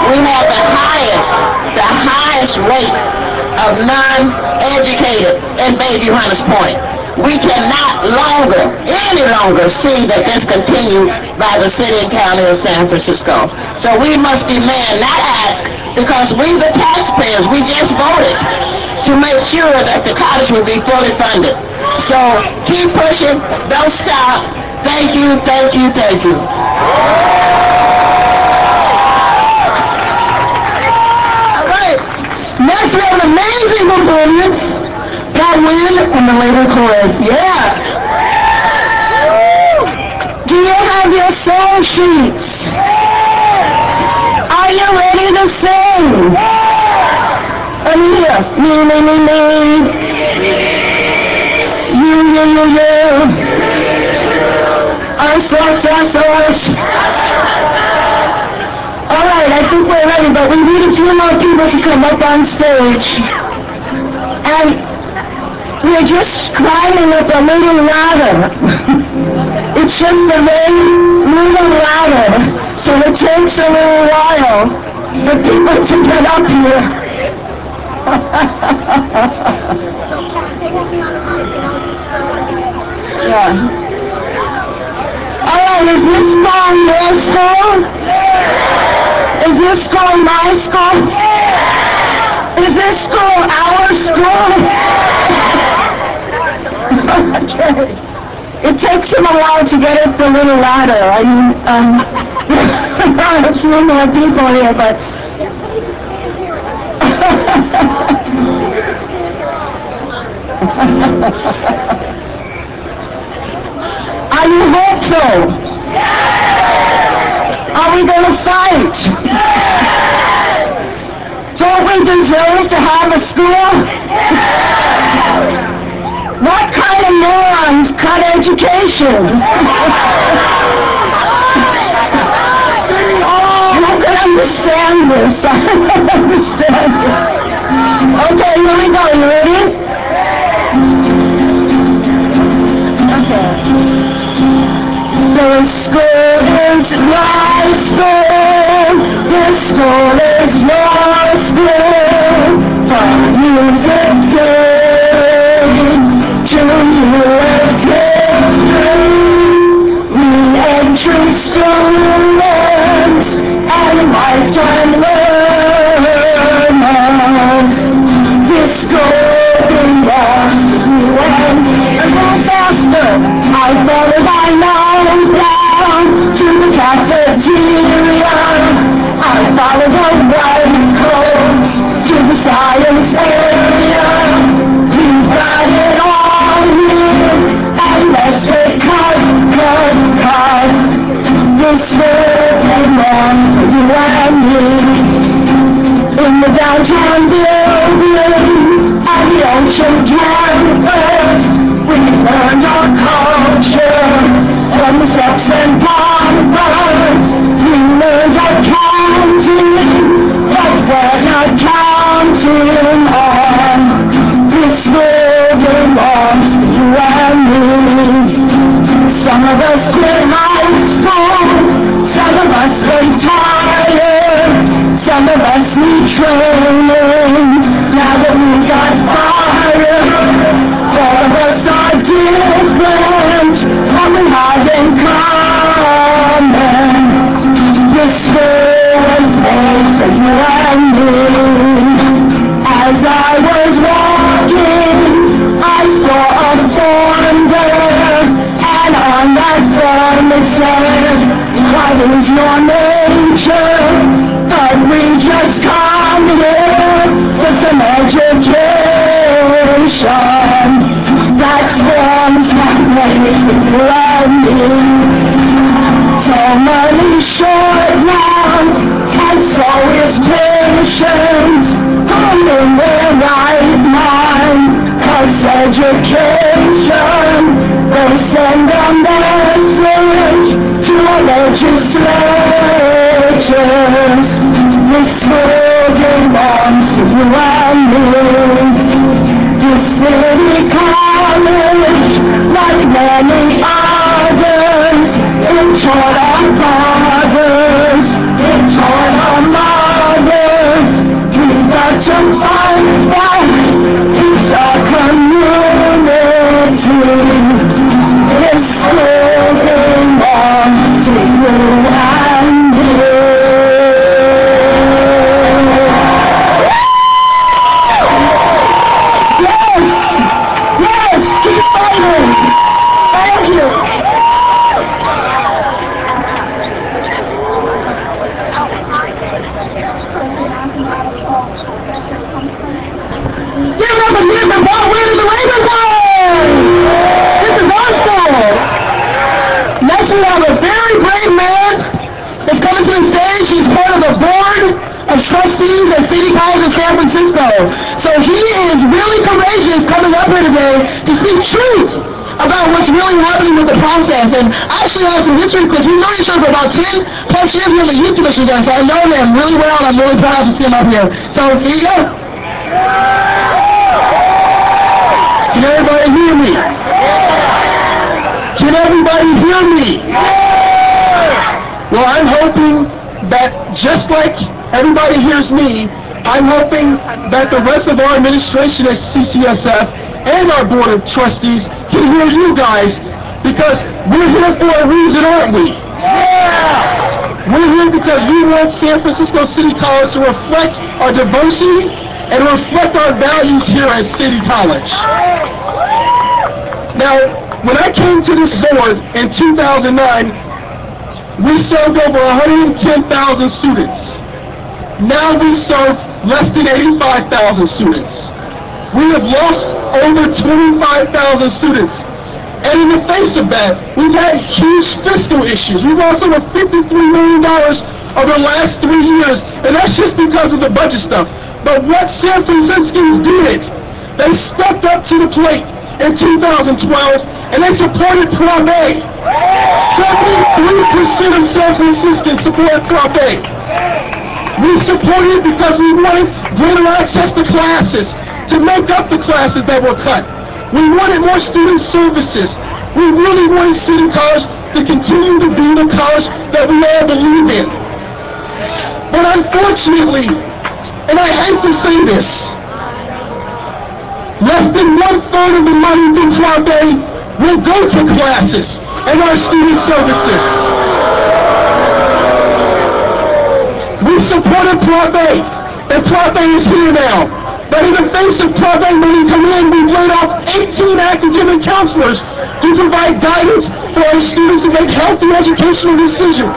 We have the highest rate of non-educated in Bayview-Hunters Point. We cannot any longer see that this continues by the city and county of San Francisco. So we must demand, not ask, because we the taxpayers, we just voted to make sure that the college will be fully funded. So keep pushing, don't stop. Thank you, thank you, thank you. All right, next we have an amazing performance. That win and the labor chorus, yeah! Do you have your song sheets? Are you ready to sing? Anita, me. You. Us. Alright, I think we're ready, but we need a few more people to come up on stage. And we're just climbing up a little ladder. It's just a very little ladder, so it takes a little while for people to get up here. Yeah. All right, is this called your school? Is this called my school? Is this called our school? Okay. It takes him a while to get up the little ladder. I mean, there's a few more people here, but... Are you hopeful? Yeah. Are we going to fight? Yeah. Don't we deserve to have a school? Yeah. What kind of man Congratulations! And I could understand this. I could understand this. Okay, here we go. You ready? Okay. The school is my school. The school is your school. From music day to U.S. history, re-entry students and lifetime learners. This goes in the UN. A little faster. I followed my nose down to the cafeteria. I followed a white coat to the science area. We got it all here and let's take cut. This goes in the UN. In the downtown building and the Ocean Campus, we learned our culture from the sex and pompous. We learned accounting, but we're not counting on this world belongs to you and me. Some of us quit high school, some of us retired, some of us need training. Now that we got fired, all of us are different, and we have in common this world place for you and me. As I was walking, I saw a form there, and on that form it said, "What is your nature?" But we just come here with some education that forms that place around me. So money's short now, and so is patience. I'm in their right mind, cause education will send a message to our legislators. This belongs to you and me. This city college, like many others, it taught our fathers, it taught our mothers. We've got to fight back, it's our community. This city belongs to you and me. We have a very brave man that's coming to the stage. He's part of the board of trustees at City College of San Francisco. So he is really courageous coming up here today to speak truth about what's really happening with the process. And I actually have some history because we've known each other for about 10+ years here in the youth commission done. So I know him really well, and I'm really proud to see him up here. So here you go. Can everybody hear me? Can everybody hear me? Yeah. Well, I'm hoping that just like everybody hears me, I'm hoping that the rest of our administration at CCSF and our board of trustees can hear you guys, because we're here for a reason, aren't we? Yeah. We're here because we want San Francisco City College to reflect our diversity and reflect our values here at City College. Now, when I came to this board in 2009, we served over 110,000 students. Now we serve less than 85,000 students. We have lost over 25,000 students. And in the face of that, we've had huge fiscal issues. We've lost over $53 million over the last 3 years, and that's just because of the budget stuff. But what San Franciscans did, they stepped up to the plate in 2012, and they supported Prop A. 73% of San Franciscans supported Prop A. We supported it because we wanted greater access to classes, to make up the classes that were cut. We wanted more student services. We really wanted City College to continue to be the college that we all believe in. But unfortunately, and I hate to say this, less than 1/3 of the money from Prop A will go to classes and our student services. We supported Prop A, and Prop A is here now. But in the face of Prop A money coming in, we've laid off 18 academic counselors to provide guidance for our students to make healthy educational decisions.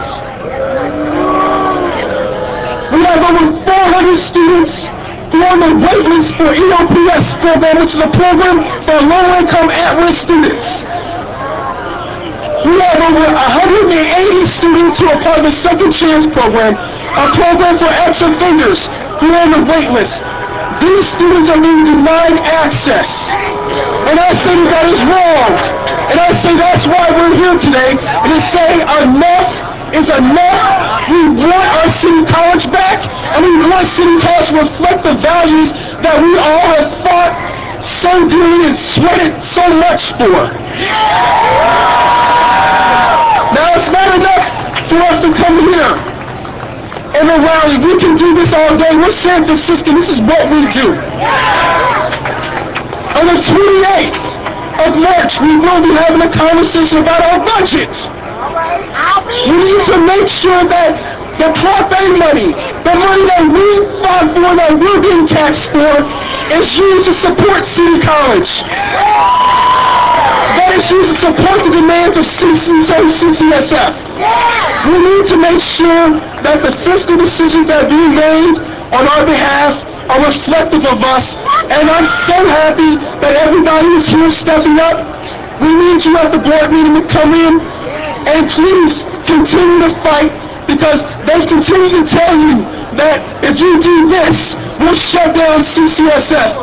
We have over 400 students who are on the wait list for EOPS program, which is a program for low-income, at-risk students. We have over 180 students who are part of the Second Chance program, a program for ex-offenders who are on the wait list. These students are being denied access. And I say that is wrong. And I say that's why we're here today, and to say enough is enough. We want our City College back, and we want City College to reflect the values that we all have fought so dearly and sweated so much for. Now, it's not enough for us to come here and rally. We can do this all day. We're San Francisco. This is what we do. On the 28th of March, we will be having a conversation about our budget. We need to make sure that the Prop A money, the money that we fought for, that we're being taxed for, is used to support City College. That is used to support the demands of CCSF. We need to make sure that the fiscal decisions that are being made on our behalf are reflective of us. And I'm so happy that everybody is here stepping up. We need you at the board meeting to come in. And please continue to fight, because they continue to tell you that if you do this, we'll shut down CCSF.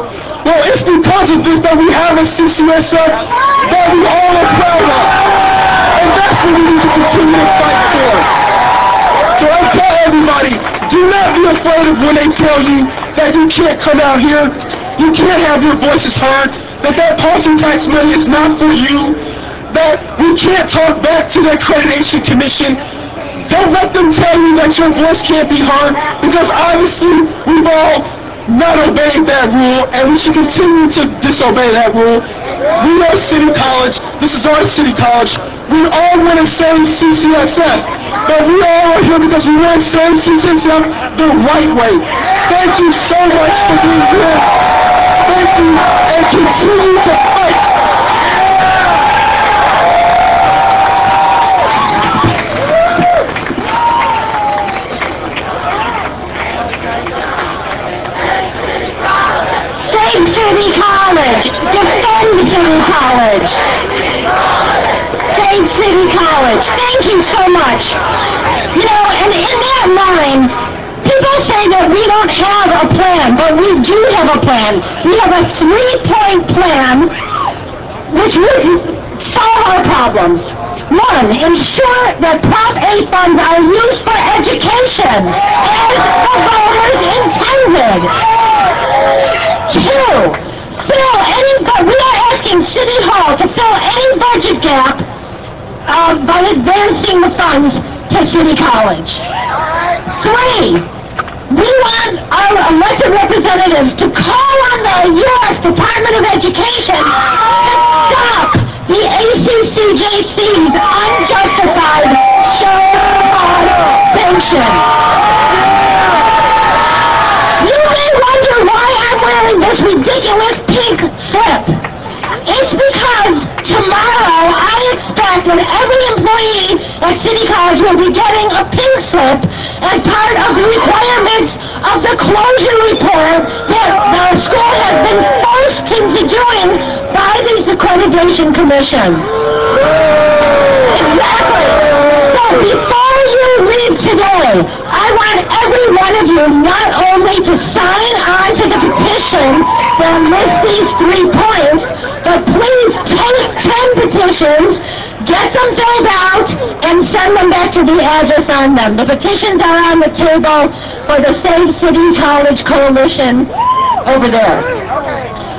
Well, it's because of this that we have a CCSF that we all are proud of. And that's what we need to continue to fight for. So I tell everybody, do not be afraid of when they tell you that you can't come out here, you can't have your voices heard, that parking tax money is not for you, that we can't talk back to the Accreditation Commission. Don't let them tell you that your voice can't be heard, because obviously we've all not obeyed that rule, and we should continue to disobey that rule. We are City College. This is our City College. We all want to save CCSF, but we all are here because we want to save CCSF the right way. Thank you so much for being here. Thank you, and continue to fight. City College! Defend City College! Save City College! Thank you so much! You know, and in that line, people say that we don't have a plan, but we do have a plan. We have a 3-point plan which will solve our problems. 1, ensure that Prop A funds are used for education as the voters intended. 2, we are asking City Hall to fill any budget gap by advancing the funds to City College. 3, we want our elected representatives to call on the U.S. Department of Education to stop the ACCJC's unjustified show-cause sanctions. This ridiculous pink slip. It's because tomorrow I expect that every employee at City College will be getting a pink slip as part of the requirements of the closure report that the school has been forced into doing by the Accreditation Commission. Exactly. So before you leave today, I want every one of you not only to sign on to the petition that lists these 3 points, but please take 10 petitions. petitions, get them filled out, and send them back to the address on them. The petitions are on the table for the Save City College Coalition over there.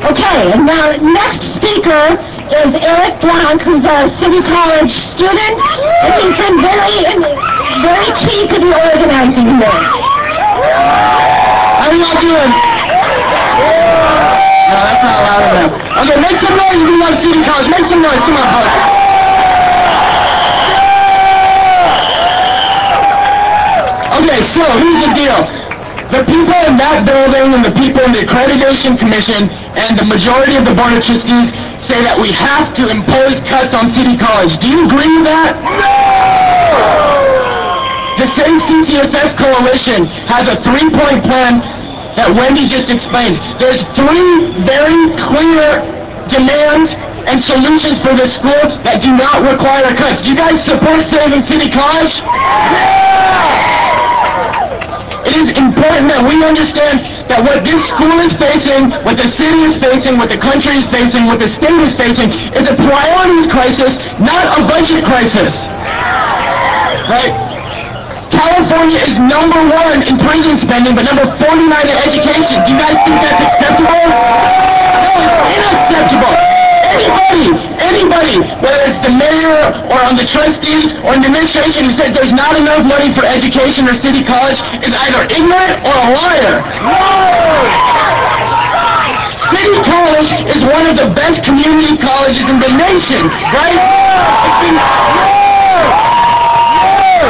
Okay, and now next speaker is Eric Blanc, who's a City College student, and he's been very key to the organizing here. How are y'all doing? No, that's not loud enough. Okay, make some noise if you like City College. Make some noise. Come on, folks. Okay, so here's the deal. The people in that building and the people in the Accreditation Commission and the majority of the Board of Trustees say that we have to impose cuts on City College. Do you agree with that? No! The Save CCSS Coalition has a three-point plan that Wendy just explained. There's three very clear demands and solutions for this school that do not require cuts. Do you guys support saving City College? Yeah! It is important that we understand that what this school is facing, what the city is facing, what the country is facing, what the state is facing, is a priorities crisis, not a budget crisis. Right? California is #1 in prison spending, but #49 in education. Do you guys think that's acceptable? No, it's unacceptable. Anybody, whether it's the mayor or on the trustees or in the administration who says there's not enough money for education or City College is either ignorant or a liar. No! City College is one of the best community colleges in the nation, right?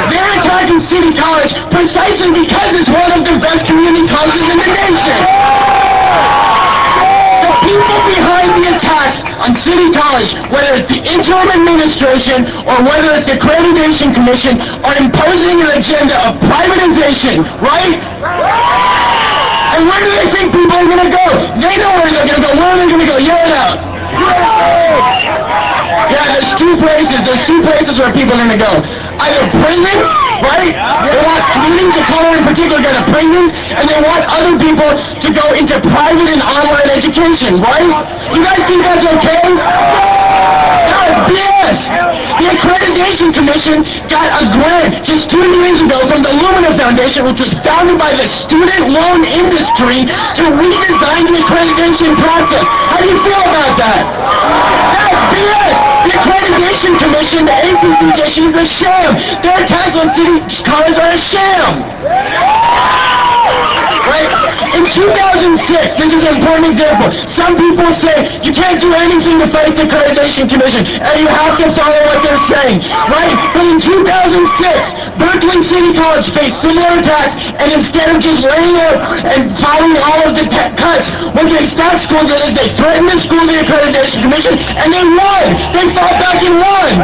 They're attacking City College precisely because it's one of the best community colleges in the nation. The people behind the attacks on City College, whether it's the interim administration or whether it's the Accreditation Commission, are imposing an agenda of privatization, right? And where do they think people are going to go? They know where they're going to go. Where are they going to go? Yell it out. Yeah, there's two places. There's two places where people are going to go. Either prison, right? They want communities of color in particular to go to prison, and they want other people to go into private and online education, right? You guys think that's okay? That is BS! The Accreditation Commission got a grant just 2 years ago from the Lumina Foundation, which was founded by the student loan industry, to redesign the accreditation process. How do you feel about that? That's BS! The Accreditation Commission, the ACCJC, is a sham. Their attacks on City College are a sham. Right? In 2006, this is an important example. Some people say, you can't do anything to fight the Accreditation Commission, and you have to follow what they're saying. Right? But in 2006, Berkeley City College faced similar attacks, and instead of just laying out and filing all of the cuts, what they stopped school did is they threatened the school to the Accreditation Commission, and they won. They fought back and won.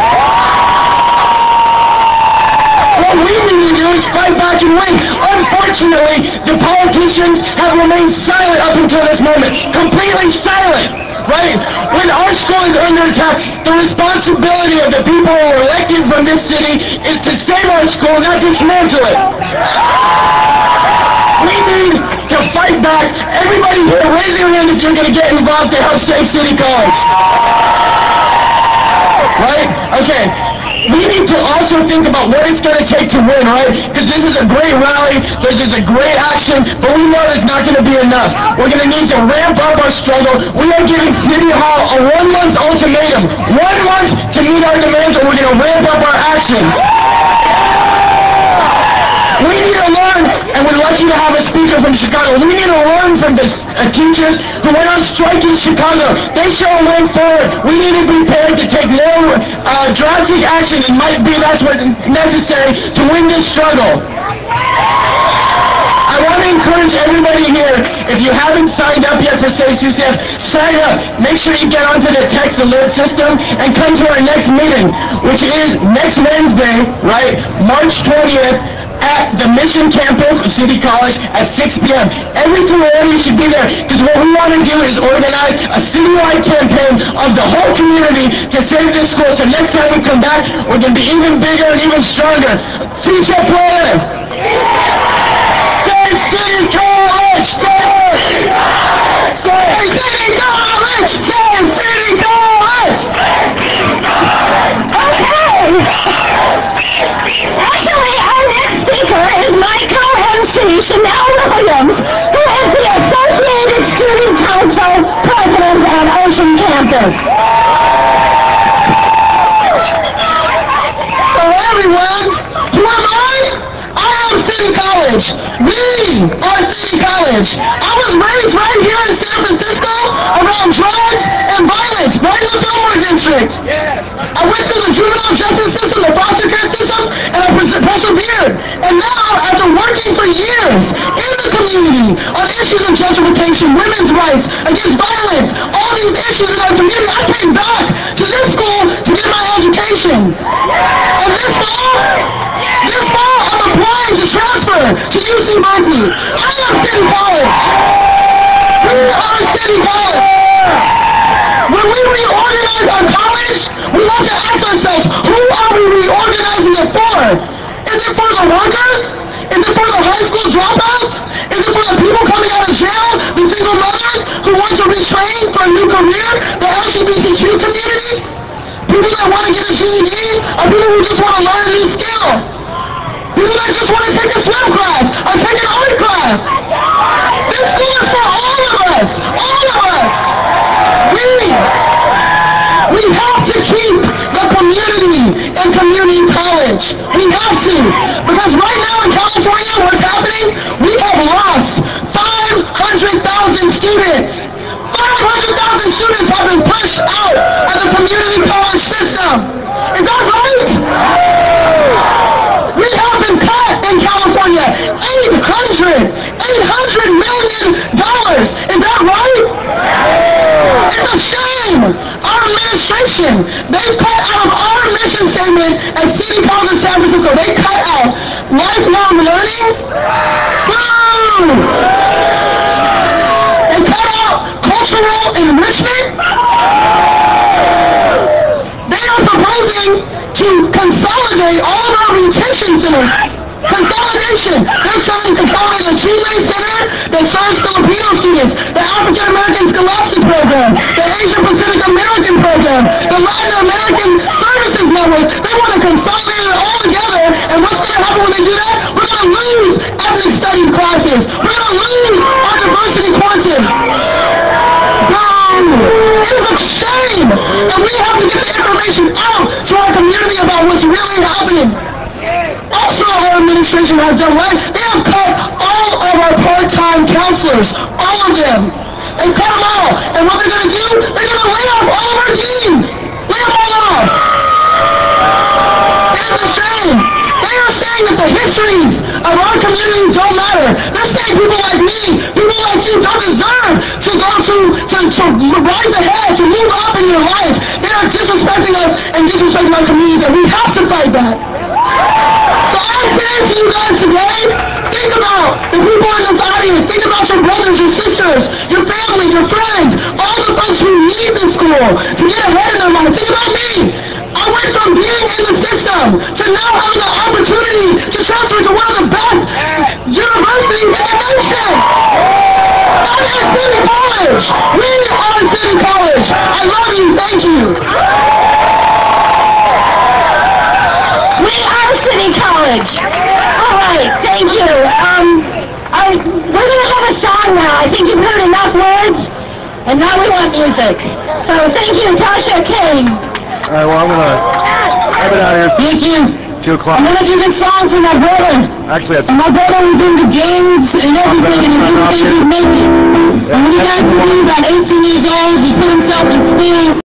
What we need to do is fight back and win. Unfortunately, the politicians have remained silent up until this moment. Completely silent, right? When our school is under attack, the responsibility of the people who are elected from this city is to save our school, not dismantle it. We need to fight back. Everybody here, raise your hand if you're going to get involved to help save City College. Right? Okay. We need to also think about what it's going to take to win, right? Because this is a great rally, this is a great action, but we know it's not going to be enough. We're going to need to ramp up our struggle. We are giving City Hall a one-month ultimatum. 1 month to meet our demands, or we're going to ramp up our action. We need to learn, and we're lucky to have a speaker from Chicago. We need to learn from this. Teachers who went on strike in Chicago, they show a way forward. We need to be prepared to take more drastic action. It might be that's what's necessary to win this struggle. I want to encourage everybody here, if you haven't signed up yet for Save CCSS, sign up. Make sure you get onto the text alert system and come to our next meeting, which is next Wednesday, right, March 20th, at the Mission Campus of City College at 6 p.m. Every 2 hours you should be there, because what we want to do is organize a citywide campaign of the whole community to save this school. So next time we come back, we're going to be even bigger and even stronger. Teacher Plan! Save City College! Save City College! Save City College! Save City College! Yes. Hello everyone. Who am I? I am City College. We are City College. I was raised right here in San Francisco around drugs and violence, right in the Fillmore District. I went through the juvenile justice system, the foster care system, and I persevered. And now, after working for years in the community on issues of gentrification, women's rights, against violence, all these issues in our community, I came back to this school to get my education. And this fall, I'm applying to transfer to UC Berkeley. I am City College. We are City College. When we reorganize our college, we have to ask ourselves, who are we reorganizing it for? Is it for the workers? Is it for the high school dropouts? Is it for the people coming out of jail, the single mothers who want to retrain for a new career, the LGBTQ community? People that want to get a GED, or people who just want to learn a new skill? People that just want to take a swim class, or take an art class? This school is for all of us! All of us! We have to keep the community in community college. We have to. Because right now in California, what's happening? We have lost 500,000 students. 500,000 students have been pushed out of the community college system. Is that right? We have been cut in California. $800 million. Is that right? It's a shame! Our administration, they cut out of our mission statement at City College of San Francisco, they cut out lifelong learning. Boo! They cut out cultural enrichment. They are proposing to consolidate all of our retention centers. Consolidation! They're trying to consolidate the Chile Center that serves Filipino students, the African American Scholastic Program, the Asian Pacific American Program, the Latin American Services Network. They want to consolidate it all together, and what's going to happen when they do that? We're going to lose ethnic studies classes. We're going to lose our diversity courses. It is a shame, and we have to get the information out to our community about what's really happening. Also, our administration has done what? They have cut all of our part-time counselors, all of them. They cut them all. And what they're going to do? They're going to lay off all of our teams. Lay them all off. It is a shame. They are saying that the histories of our communities don't matter. They're saying people like me, people like you don't deserve to go to rise ahead, to move up in your life. They are disrespecting us and disrespecting our communities, and we have to fight back. So I'm saying to you guys today, think about the people in this audience, think about your brothers, your sisters, your family, your friends, all the folks who need this school to get ahead of their life. Think about me. I went from being in the system to now having the opportunity to transfer to one of the best universities in the nation. That is City College. We are City College. I love you. Thank you. College. Alright, thank you. We're going to have a song now. I think you've heard enough words, and now we want music. So thank you, Tasha Kane. Alright, well, I'm going to have it out here. Thank you. 2 o'clock. I'm going to do this song for my brother. Actually, that's... My brother was into games and everything, and everything he's making. And when he got to be about 18 years old, he put himself in school.